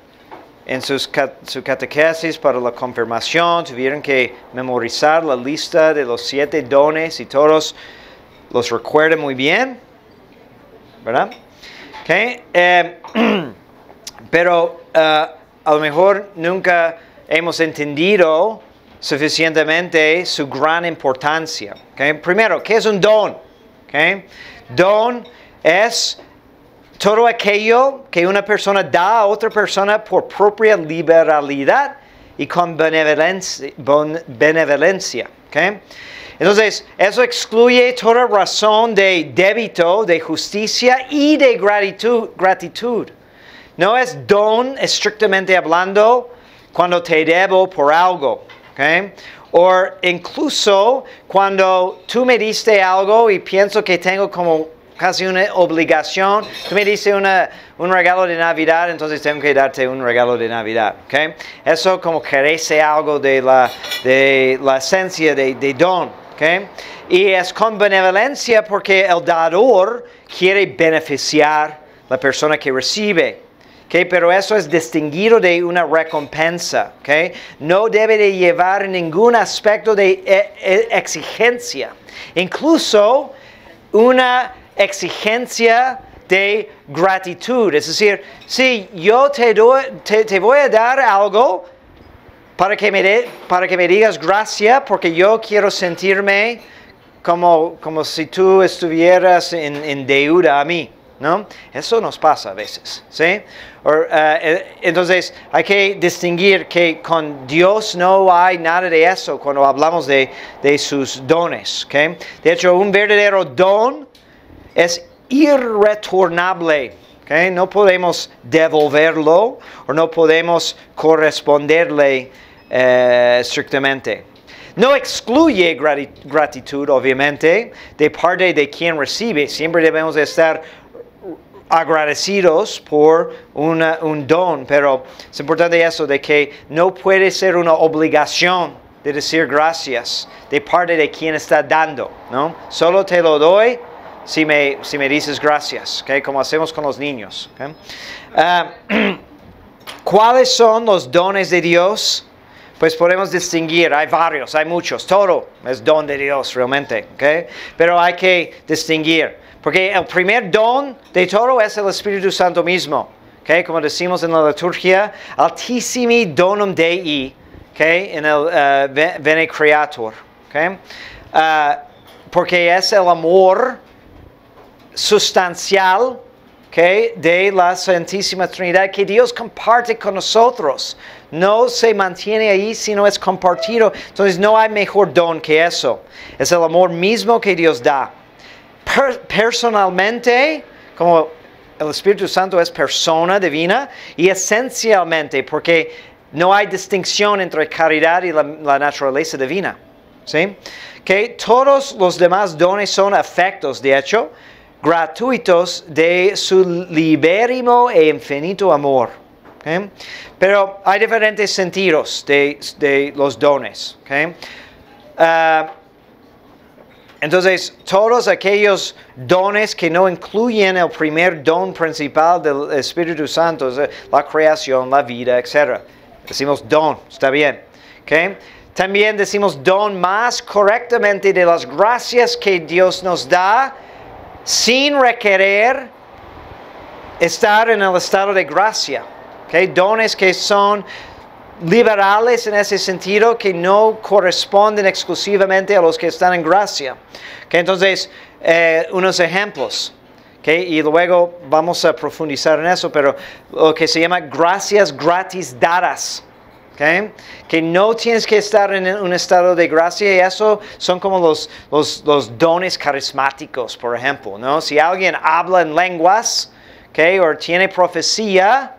en sus cat su catequesis para la confirmación, tuvieron que memorizar la lista de los siete dones y todos los recuerdan muy bien, ¿verdad? Okay. Eh, Pero uh, a lo mejor nunca hemos entendido suficientemente su gran importancia. ¿Okay? Primero, ¿qué es un don? ¿Okay? Don es todo aquello que una persona da a otra persona por propia liberalidad y con benevolencia. Bon, benevolencia. ¿Okay? Entonces, eso excluye toda razón de débito, de justicia y de gratitud. gratitud. No es don, estrictamente hablando, cuando te debo por algo. ¿Okay? O incluso cuando tú me diste algo y pienso que tengo como casi una obligación. Tú me diste una, un regalo de Navidad, entonces tengo que darte un regalo de Navidad. ¿Okay? Eso como carece algo de la, de la esencia de, de don. ¿Okay? Y es con benevolencia porque el dador quiere beneficiar la persona que recibe. Okay, pero eso es distinguido de una recompensa. Okay? No debe de llevar ningún aspecto de exigencia. Incluso una exigencia de gratitud. Es decir, si yo te, doy, te, te voy a dar algo para que me de, para que me digas gracias, porque yo quiero sentirme como, como si tú estuvieras en, en deuda a mí. ¿No? Eso nos pasa a veces, ¿sí? Or, uh, entonces hay que distinguir que con Dios no hay nada de eso cuando hablamos de, de sus dones, ¿okay? De hecho, un verdadero don es irretornable, ¿okay? No podemos devolverlo o no podemos corresponderle eh, estrictamente. No excluye gratitud, obviamente, de parte de quien recibe. Siempre debemos estar agradecidos por una, un don, pero es importante eso de que no puede ser una obligación de decir gracias de parte de quien está dando, ¿no? Solo te lo doy si me, si me dices gracias, ¿okay? Como hacemos con los niños, ¿okay? Uh, ¿Cuáles son los dones de Dios? Pues podemos distinguir, hay varios, hay muchos, todo es don de Dios realmente, ¿okay? Pero hay que distinguir, porque el primer don de todo es el Espíritu Santo mismo, ¿okay? Como decimos en la liturgia, altissimi donum Dei, ¿okay? En el uh, Veni Creator, ¿okay? Uh, porque es el amor sustancial, ¿okay? De la Santísima Trinidad que Dios comparte con nosotros. No se mantiene ahí, sino es compartido. Entonces no hay mejor don que eso. Es el amor mismo que Dios da. Per personalmente, como el Espíritu Santo es persona divina, y esencialmente, porque no hay distinción entre caridad y la, la naturaleza divina. ¿Sí? Que todos los demás dones son afectos, de hecho, gratuitos de su libérrimo e infinito amor. ¿Okay? Pero hay diferentes sentidos de, de los dones. ¿Okay? Uh, entonces, todos aquellos dones que no incluyen el primer don principal del Espíritu Santo, la creación, la vida, etcétera. Decimos don, está bien. ¿Okay? También decimos don más correctamente de las gracias que Dios nos da, sin requerir estar en el estado de gracia. ¿Okay? Dones que son liberales en ese sentido, que no corresponden exclusivamente a los que están en gracia. ¿Okay? Entonces, eh, unos ejemplos. ¿Okay? Y luego vamos a profundizar en eso, pero lo que se llama gracias gratis dadas. ¿Okay? Que no tienes que estar en un estado de gracia, y eso son como los, los, los dones carismáticos, por ejemplo, ¿no? Si alguien habla en lenguas, ¿okay? O tiene profecía,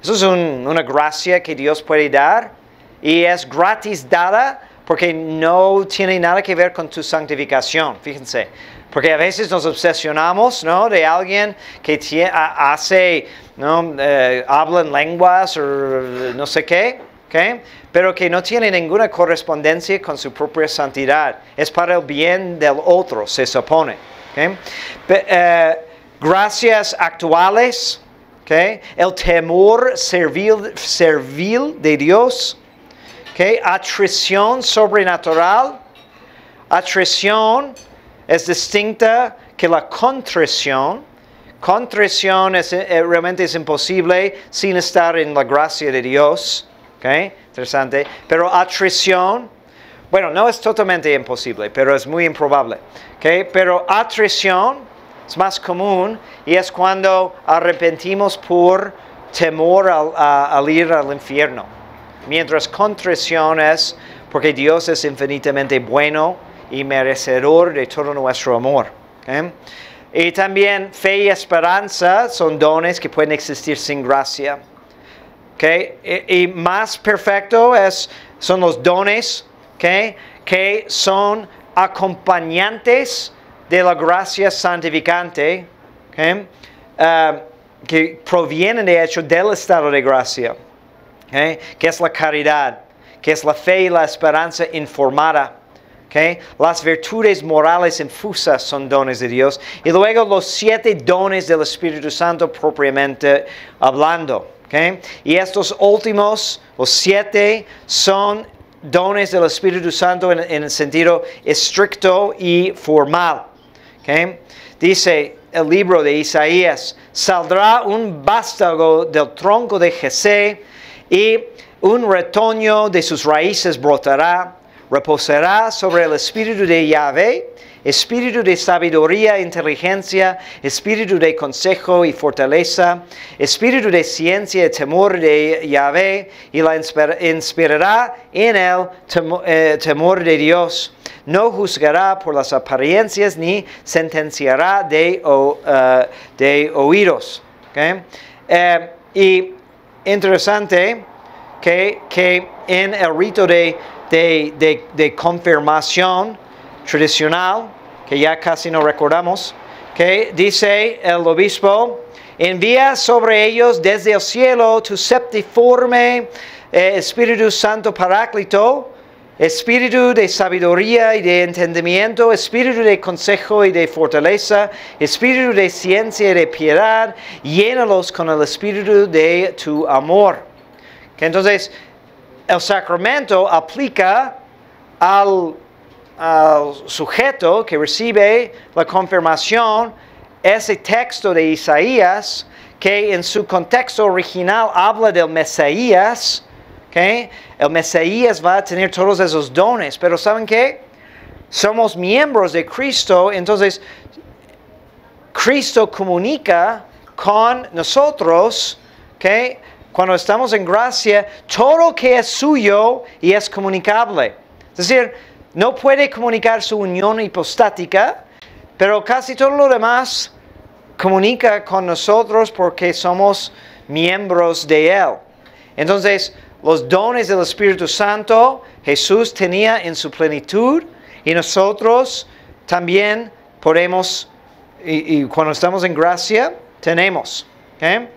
eso es un, una gracia que Dios puede dar, y es gratis dada porque no tiene nada que ver con tu santificación, fíjense. Porque a veces nos obsesionamos, ¿no? De alguien que tiene, hace, ¿no? Eh, habla en lenguas o no sé qué. ¿Okay? Pero que no tiene ninguna correspondencia con su propia santidad. Es para el bien del otro, se supone. ¿Okay? Pero, eh, gracias actuales, ¿okay? El temor servil, servil de Dios, ¿okay? Atrición sobrenatural. Atrición es distinta que la contrición. Contrición es, realmente es imposible sin estar en la gracia de Dios. Okay, interesante. Pero atrición, bueno, no es totalmente imposible, pero es muy improbable. Okay, pero atrición es más común y es cuando arrepentimos por temor al, a, al ir al infierno. Mientras contrición es porque Dios es infinitamente bueno y merecedor de todo nuestro amor. Okay. Y también fe y esperanza son dones que pueden existir sin gracia. Okay. Y, y más perfecto es, son los dones, okay, que son acompañantes de la gracia santificante, okay, uh, que provienen de hecho del estado de gracia, okay, que es la caridad, que es la fe y la esperanza informada. Okay. Las virtudes morales infusas son dones de Dios. Y luego los siete dones del Espíritu Santo propiamente hablando. Okay. Y estos últimos, los siete, son dones del Espíritu Santo en, en el sentido estricto y formal. Okay. Dice el libro de Isaías, saldrá un vástago del tronco de Jesé y un retoño de sus raíces brotará, reposará sobre el Espíritu de Yahvé, Espíritu de sabiduría e inteligencia, Espíritu de consejo y fortaleza, Espíritu de ciencia y temor de Yahvé, y la inspirará en el temor, eh, temor de Dios. No juzgará por las apariencias ni sentenciará de, o, uh, de oídos. ¿Okay? Eh, y interesante que, que en el rito de, de, de, de confirmación tradicional, que ya casi no recordamos, que dice el obispo, envía sobre ellos desde el cielo tu septiforme eh, Espíritu Santo Paráclito, Espíritu de sabiduría y de entendimiento, Espíritu de consejo y de fortaleza, Espíritu de ciencia y de piedad, llénalos con el Espíritu de tu amor. Entonces, el sacramento aplica al, al sujeto que recibe la confirmación ese texto de Isaías, que en su contexto original habla del Mesías, ¿okay? El Mesías va a tener todos esos dones, pero ¿saben qué? Somos miembros de Cristo, entonces Cristo comunica con nosotros, ¿okay? Cuando estamos en gracia, todo lo que es suyo y es comunicable. Es decir, no puede comunicar su unión hipostática, pero casi todo lo demás comunica con nosotros porque somos miembros de Él. Entonces, los dones del Espíritu Santo, Jesús tenía en su plenitud y nosotros también podemos, y, y cuando estamos en gracia, tenemos. ¿Okay?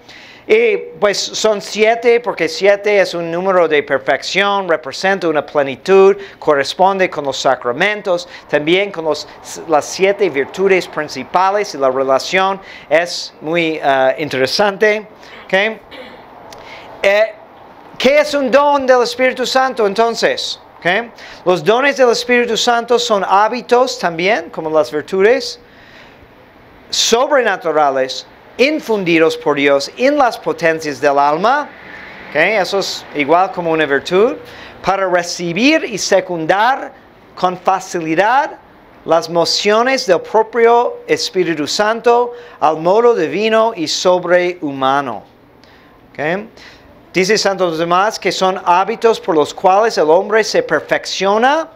Y pues son siete, porque siete es un número de perfección, representa una plenitud, corresponde con los sacramentos, también con los, las siete virtudes principales, y la relación es muy uh, interesante. ¿Okay? Eh, ¿Qué es un don del Espíritu Santo entonces? ¿Okay? Los dones del Espíritu Santo son hábitos también, como las virtudes, sobrenaturales, infundidos por Dios en las potencias del alma, ¿okay? Eso es igual como una virtud, para recibir y secundar con facilidad las mociones del propio Espíritu Santo al modo divino y sobrehumano. ¿Okay? Dice Santo Tomás que son hábitos por los cuales el hombre se perfecciona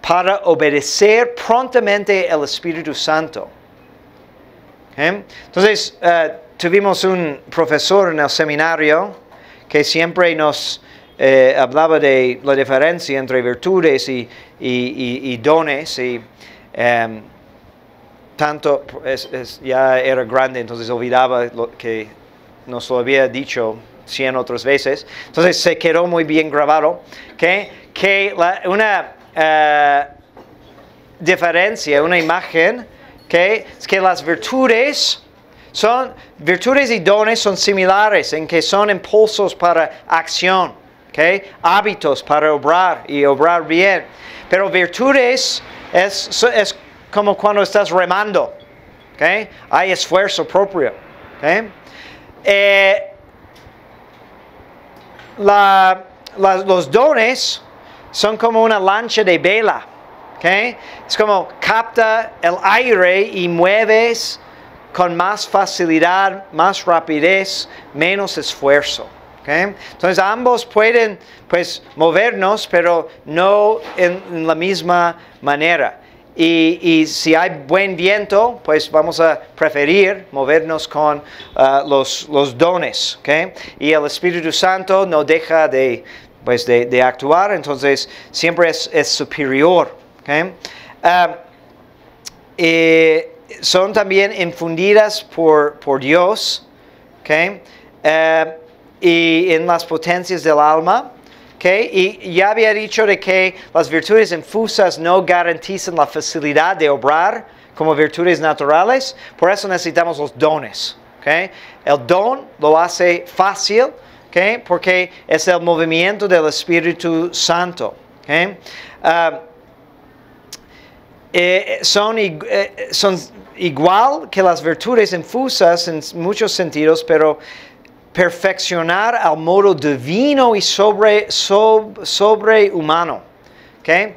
para obedecer prontamente al Espíritu Santo. Entonces, uh, tuvimos un profesor en el seminario que siempre nos eh, hablaba de la diferencia entre virtudes y, y, y, y dones. Y, um, tanto es, es, ya era grande, entonces olvidaba lo que nos lo había dicho cien otras veces. Entonces, se quedó muy bien grabado que, que la, una uh, diferencia, una imagen... Okay. Es que las virtudes, son, virtudes y dones son similares en que son impulsos para acción, okay. Hábitos para obrar y obrar bien. Pero virtudes es, es como cuando estás remando, okay. Hay esfuerzo propio. Okay. Eh, la, la, los dones son como una lancha de vela. Okay. Es como capta el aire y mueves con más facilidad, más rapidez, menos esfuerzo. Okay. Entonces ambos pueden pues, movernos, pero no en, en la misma manera. Y, y si hay buen viento, pues vamos a preferir movernos con uh, los, los dones. Okay. Y el Espíritu Santo no deja de, pues, de, de actuar, entonces siempre es, es superior. Okay. Uh, eh, son también infundidas por, por Dios, okay. uh, y en las potencias del alma, okay. Y ya había dicho de que las virtudes infusas no garantizan la facilidad de obrar como virtudes naturales, por eso necesitamos los dones, okay. El don lo hace fácil, okay, porque es el movimiento del Espíritu Santo, okay. uh, Eh, son, eh, son igual que las virtudes infusas en muchos sentidos, pero perfeccionar al modo divino y sobre, sobre, sobrehumano. ¿Okay?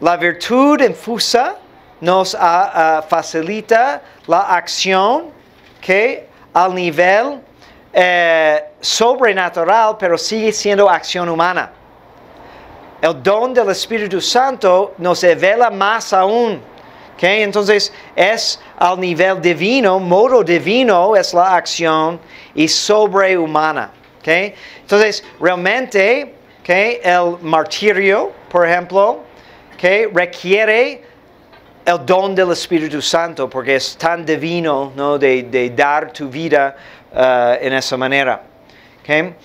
La virtud infusa nos a, a, facilita la acción, ¿okay? Al nivel eh, sobrenatural, pero sigue siendo acción humana. El don del Espíritu Santo nos revela más aún. ¿Okay? Entonces, es al nivel divino, modo divino es la acción y sobrehumana. ¿Okay? Entonces, realmente, ¿okay? El martirio, por ejemplo, ¿okay? Requiere el don del Espíritu Santo porque es tan divino, ¿no? de, de dar tu vida uh, en esa manera. ¿Okay?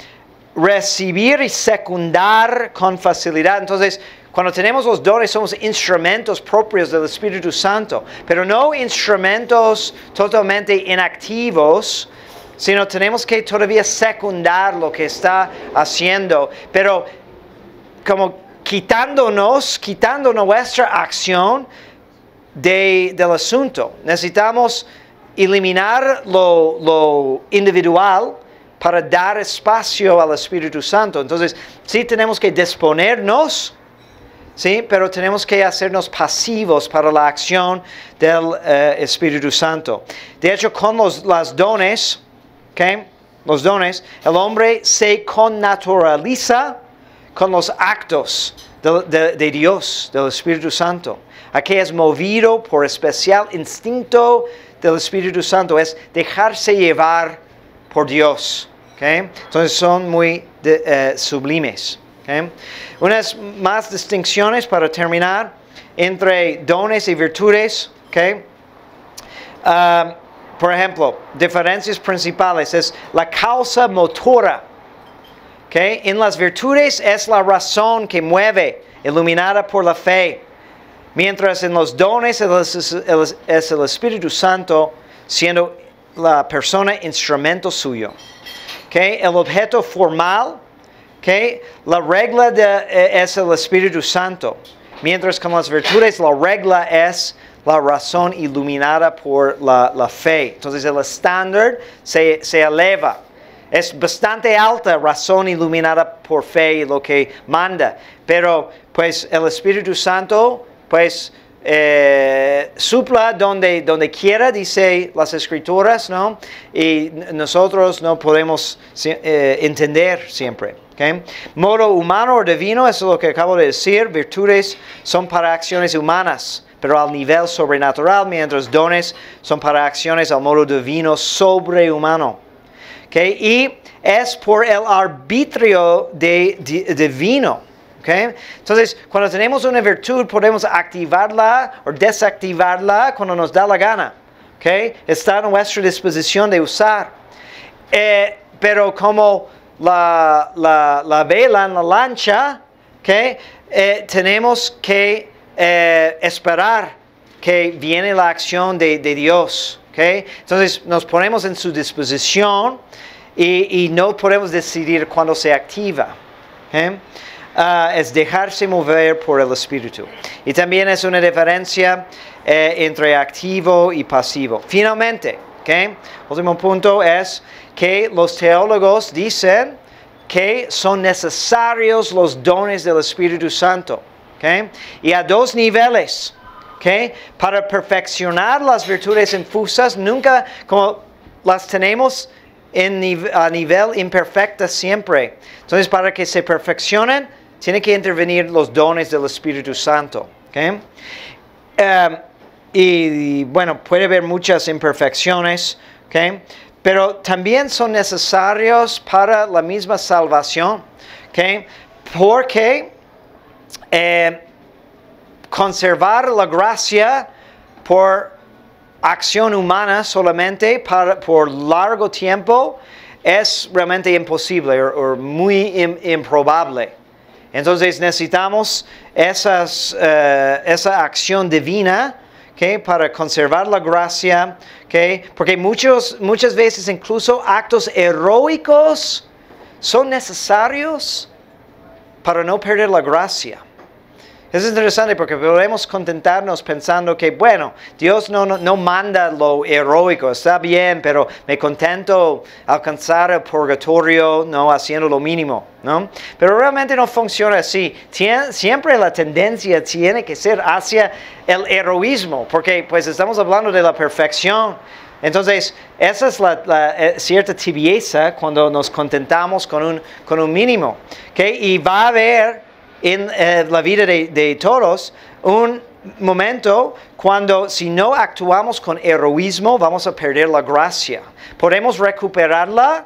Recibir y secundar con facilidad. Entonces, cuando tenemos los dones, somos instrumentos propios del Espíritu Santo, pero no instrumentos totalmente inactivos sino tenemos que todavía secundar lo que está haciendo, pero como quitándonos, quitando nuestra acción de, del asunto. Necesitamos eliminar lo, lo individual para dar espacio al Espíritu Santo. Entonces, sí tenemos que disponernos, ¿sí? Pero tenemos que hacernos pasivos para la acción del eh, Espíritu Santo. De hecho, con los las dones, ¿okay? Los dones, el hombre se connaturaliza con los actos de, de, de Dios, del Espíritu Santo. Aquí es movido por especial instinto del Espíritu Santo, es dejarse llevar por Dios, ¿okay? Entonces son muy de, eh, sublimes. Okay. Unas más distinciones para terminar entre dones y virtudes. Okay. Uh, por ejemplo, diferencias principales es la causa motora. Okay. En las virtudes es la razón que mueve, iluminada por la fe. Mientras en los dones es el, es el Espíritu Santo, siendo la persona instrumento suyo. Okay. El objeto formal. Okay. La regla de, es el Espíritu Santo, mientras que en las virtudes la regla es la razón iluminada por la, la fe. Entonces el estándar se, se eleva. Es bastante alta razón iluminada por fe lo que manda. Pero pues el Espíritu Santo pues eh, supla donde, donde quiera, dice las Escrituras, ¿no? Y nosotros no podemos eh, entender siempre. Okay. Modo humano o divino, eso es lo que acabo de decir. Virtudes son para acciones humanas, pero al nivel sobrenatural, mientras dones son para acciones al modo divino sobrehumano. Okay. Y es por el arbitrio de, de, divino. Okay. Entonces, cuando tenemos una virtud, podemos activarla o desactivarla cuando nos da la gana. Okay. Está a nuestra disposición de usar. Eh, pero como... La, la, la vela en la lancha, ¿okay? eh, tenemos que eh, esperar que viene la acción de, de Dios, ¿okay? Entonces nos ponemos en su disposición y, y no podemos decidir cuándo se activa, ¿okay? Uh, es dejarse mover por el Espíritu. Y también es una diferencia eh, entre activo y pasivo. Finalmente, ¿okay? Último punto es que los teólogos dicen que son necesarios los dones del Espíritu Santo, ¿okay? Y a dos niveles, ¿okay? Para perfeccionar las virtudes infusas, nunca como las tenemos en nive- a nivel imperfecta siempre. Entonces, para que se perfeccionen, tienen que intervenir los dones del Espíritu Santo, ¿okay? Um, Y bueno, puede haber muchas imperfecciones, ¿okay? Pero también son necesarios para la misma salvación, ¿okay? Porque eh, conservar la gracia por acción humana solamente para, por largo tiempo es realmente imposible o muy im- improbable. Entonces necesitamos esas, eh, esa acción divina, ¿okay? Para conservar la gracia, ¿okay? Porque muchos, muchas veces incluso actos heroicos son necesarios para no perder la gracia. Es interesante porque podemos contentarnos pensando que, bueno, Dios no, no, no manda lo heroico, está bien, pero me contento alcanzar el purgatorio, ¿no? Haciendo lo mínimo, ¿no? Pero realmente no funciona así. Tien, siempre la tendencia tiene que ser hacia el heroísmo, porque pues estamos hablando de la perfección. Entonces, esa es la, la cierta tibieza cuando nos contentamos con un, con un mínimo, ¿okay? Y va a haber... en eh, la vida de, de todos, un momento cuando si no actuamos con heroísmo, vamos a perder la gracia. Podemos recuperarla,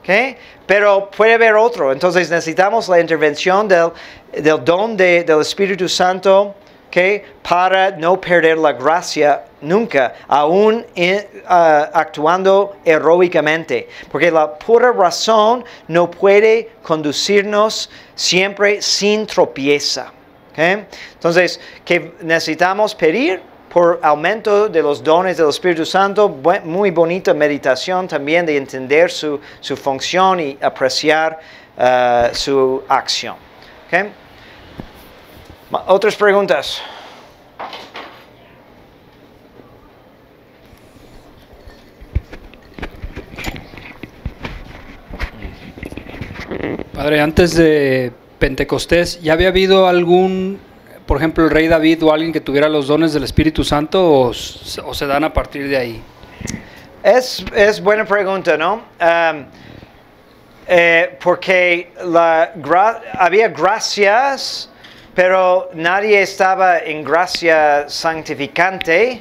¿okay? Pero puede haber otro. Entonces necesitamos la intervención del, del don de, del Espíritu Santo, ¿okay? Para no perder la gracia nunca, aún eh, uh, actuando heroicamente. Porque la pura razón no puede conducirnos siempre sin tropieza, ¿okay? Entonces, ¿qué necesitamos pedir? por aumento de los dones del Espíritu Santo. Muy bonita meditación también de entender su, su función y apreciar uh, su acción. ¿Okay? ¿Otras preguntas? Padre, antes de Pentecostés, ¿ya había habido algún, por ejemplo, el Rey David o alguien que tuviera los dones del Espíritu Santo, o, o se dan a partir de ahí? Es, es buena pregunta, ¿no? Um, eh, porque la gra había gracias, pero nadie estaba en gracia santificante,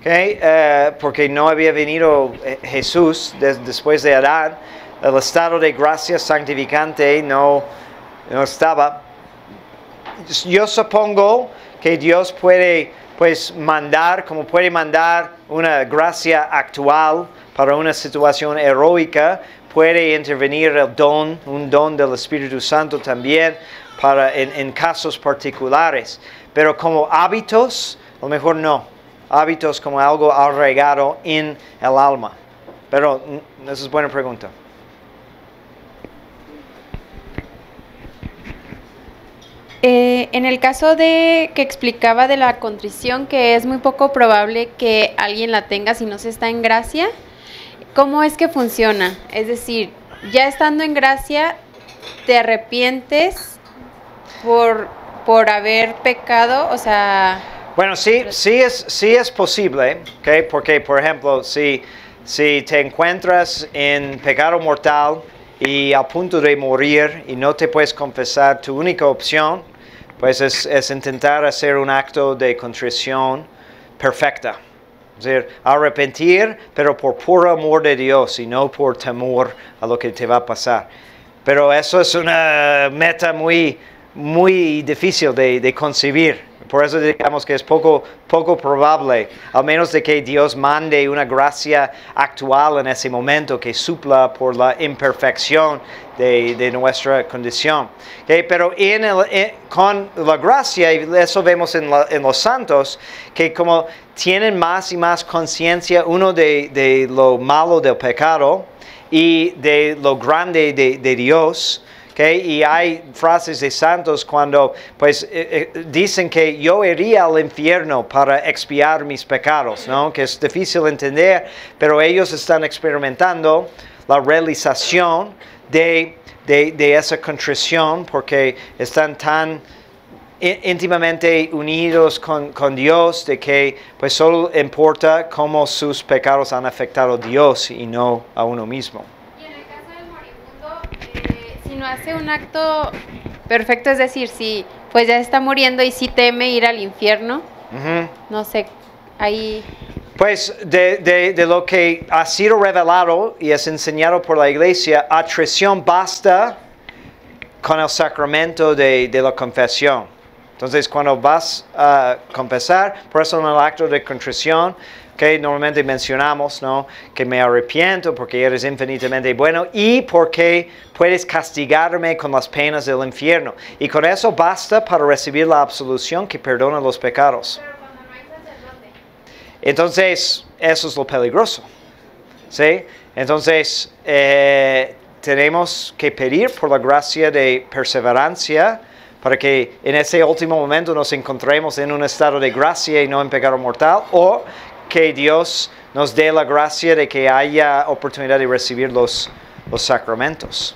¿okay? Uh, porque no había venido Jesús de después de Adán. El estado de gracia santificante no, no estaba. Yo supongo que Dios puede pues, mandar, como puede mandar una gracia actual para una situación heroica, puede intervenir el don, un don del Espíritu Santo también para, en, en casos particulares. Pero como hábitos, a lo mejor no. Hábitos como algo arraigado en el alma. Pero esa es buena pregunta. Eh, en el caso de que explicaba de la contrición, que es muy poco probable que alguien la tenga si no se está en gracia, ¿cómo es que funciona? Es decir, ya estando en gracia, ¿te arrepientes por, por haber pecado? O sea... Bueno, sí, sí, es, sí es posible, ¿okay? Porque, por ejemplo, si, si te encuentras en pecado mortal y a punto de morir y no te puedes confesar, tu única opción pues es, es intentar hacer un acto de contrición perfecta. Es decir, arrepentir, pero por puro amor de Dios y no por temor a lo que te va a pasar. Pero eso es una meta muy, muy difícil de, de concebir. Por eso digamos que es poco, poco probable, a menos de que Dios mande una gracia actual en ese momento que supla por la imperfección de, de nuestra condición. ¿Okay? Pero en el, en, con la gracia, y eso vemos en, la, en los santos, que como tienen más y más conciencia uno de, de lo malo del pecado y de lo grande de, de Dios, ¿okay? Y hay frases de santos cuando pues, eh, eh, dicen que yo iría al infierno para expiar mis pecados, ¿no? Que es difícil entender, pero ellos están experimentando la realización de, de, de esa contrición porque están tan íntimamente unidos con, con Dios de que pues, solo importa cómo sus pecados han afectado a Dios y no a uno mismo. No hace un acto perfecto, es decir, si pues ya está muriendo y si teme ir al infierno, uh-huh. No sé, ahí... Pues de, de, de lo que ha sido revelado y es enseñado por la Iglesia, atrición basta con el sacramento de, de la confesión. Entonces, cuando vas a confesar, por eso en el acto de contrición, que normalmente mencionamos, ¿no? Que me arrepiento porque eres infinitamente bueno y porque puedes castigarme con las penas del infierno. Y con eso basta para recibir la absolución que perdona los pecados. Pero cuando no hay sacerdote. Entonces, eso es lo peligroso. ¿Sí? Entonces, eh, tenemos que pedir por la gracia de perseverancia para que en ese último momento nos encontremos en un estado de gracia y no en pecado mortal, o que Dios nos dé la gracia de que haya oportunidad de recibir los, los sacramentos.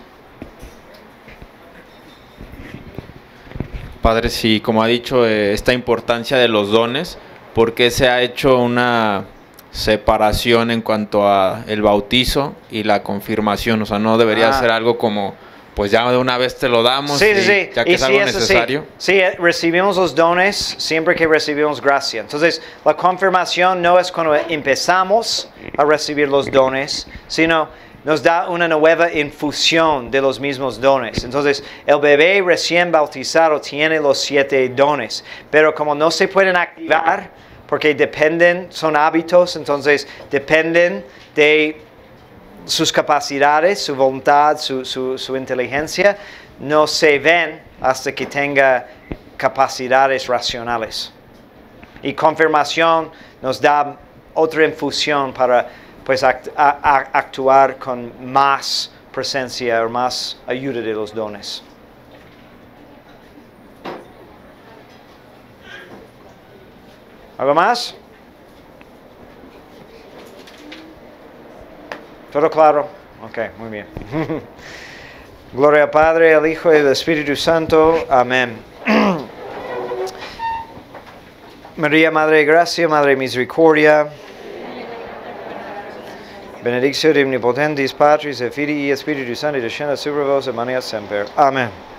Padre, sí, como ha dicho, eh, esta importancia de los dones, ¿por qué se ha hecho una separación en cuanto a el bautizo y la confirmación? O sea, ¿no debería ah. ser algo como, pues ya de una vez te lo damos, sí, y, sí. ya que y es sí, algo necesario? Sí. sí, recibimos los dones siempre que recibimos gracia. Entonces, la confirmación no es cuando empezamos a recibir los dones, sino nos da una nueva infusión de los mismos dones. Entonces, el bebé recién bautizado tiene los siete dones, pero como no se pueden activar, porque dependen, son hábitos, entonces dependen de sus capacidades, su voluntad, su, su, su inteligencia, no se ven hasta que tenga capacidades racionales. Y confirmación nos da otra infusión para pues, act actuar con más presencia o más ayuda de los dones. ¿Algo más? ¿Todo claro? Ok, muy bien. Gloria al Padre, al Hijo y al Espíritu Santo. Amén. María, Madre de Gracia, Madre de Misericordia. Benedictio de Omnipotentis, Patris, et Filii, Espíritu Santo, descienda sobre vos, de manera semper. Amén.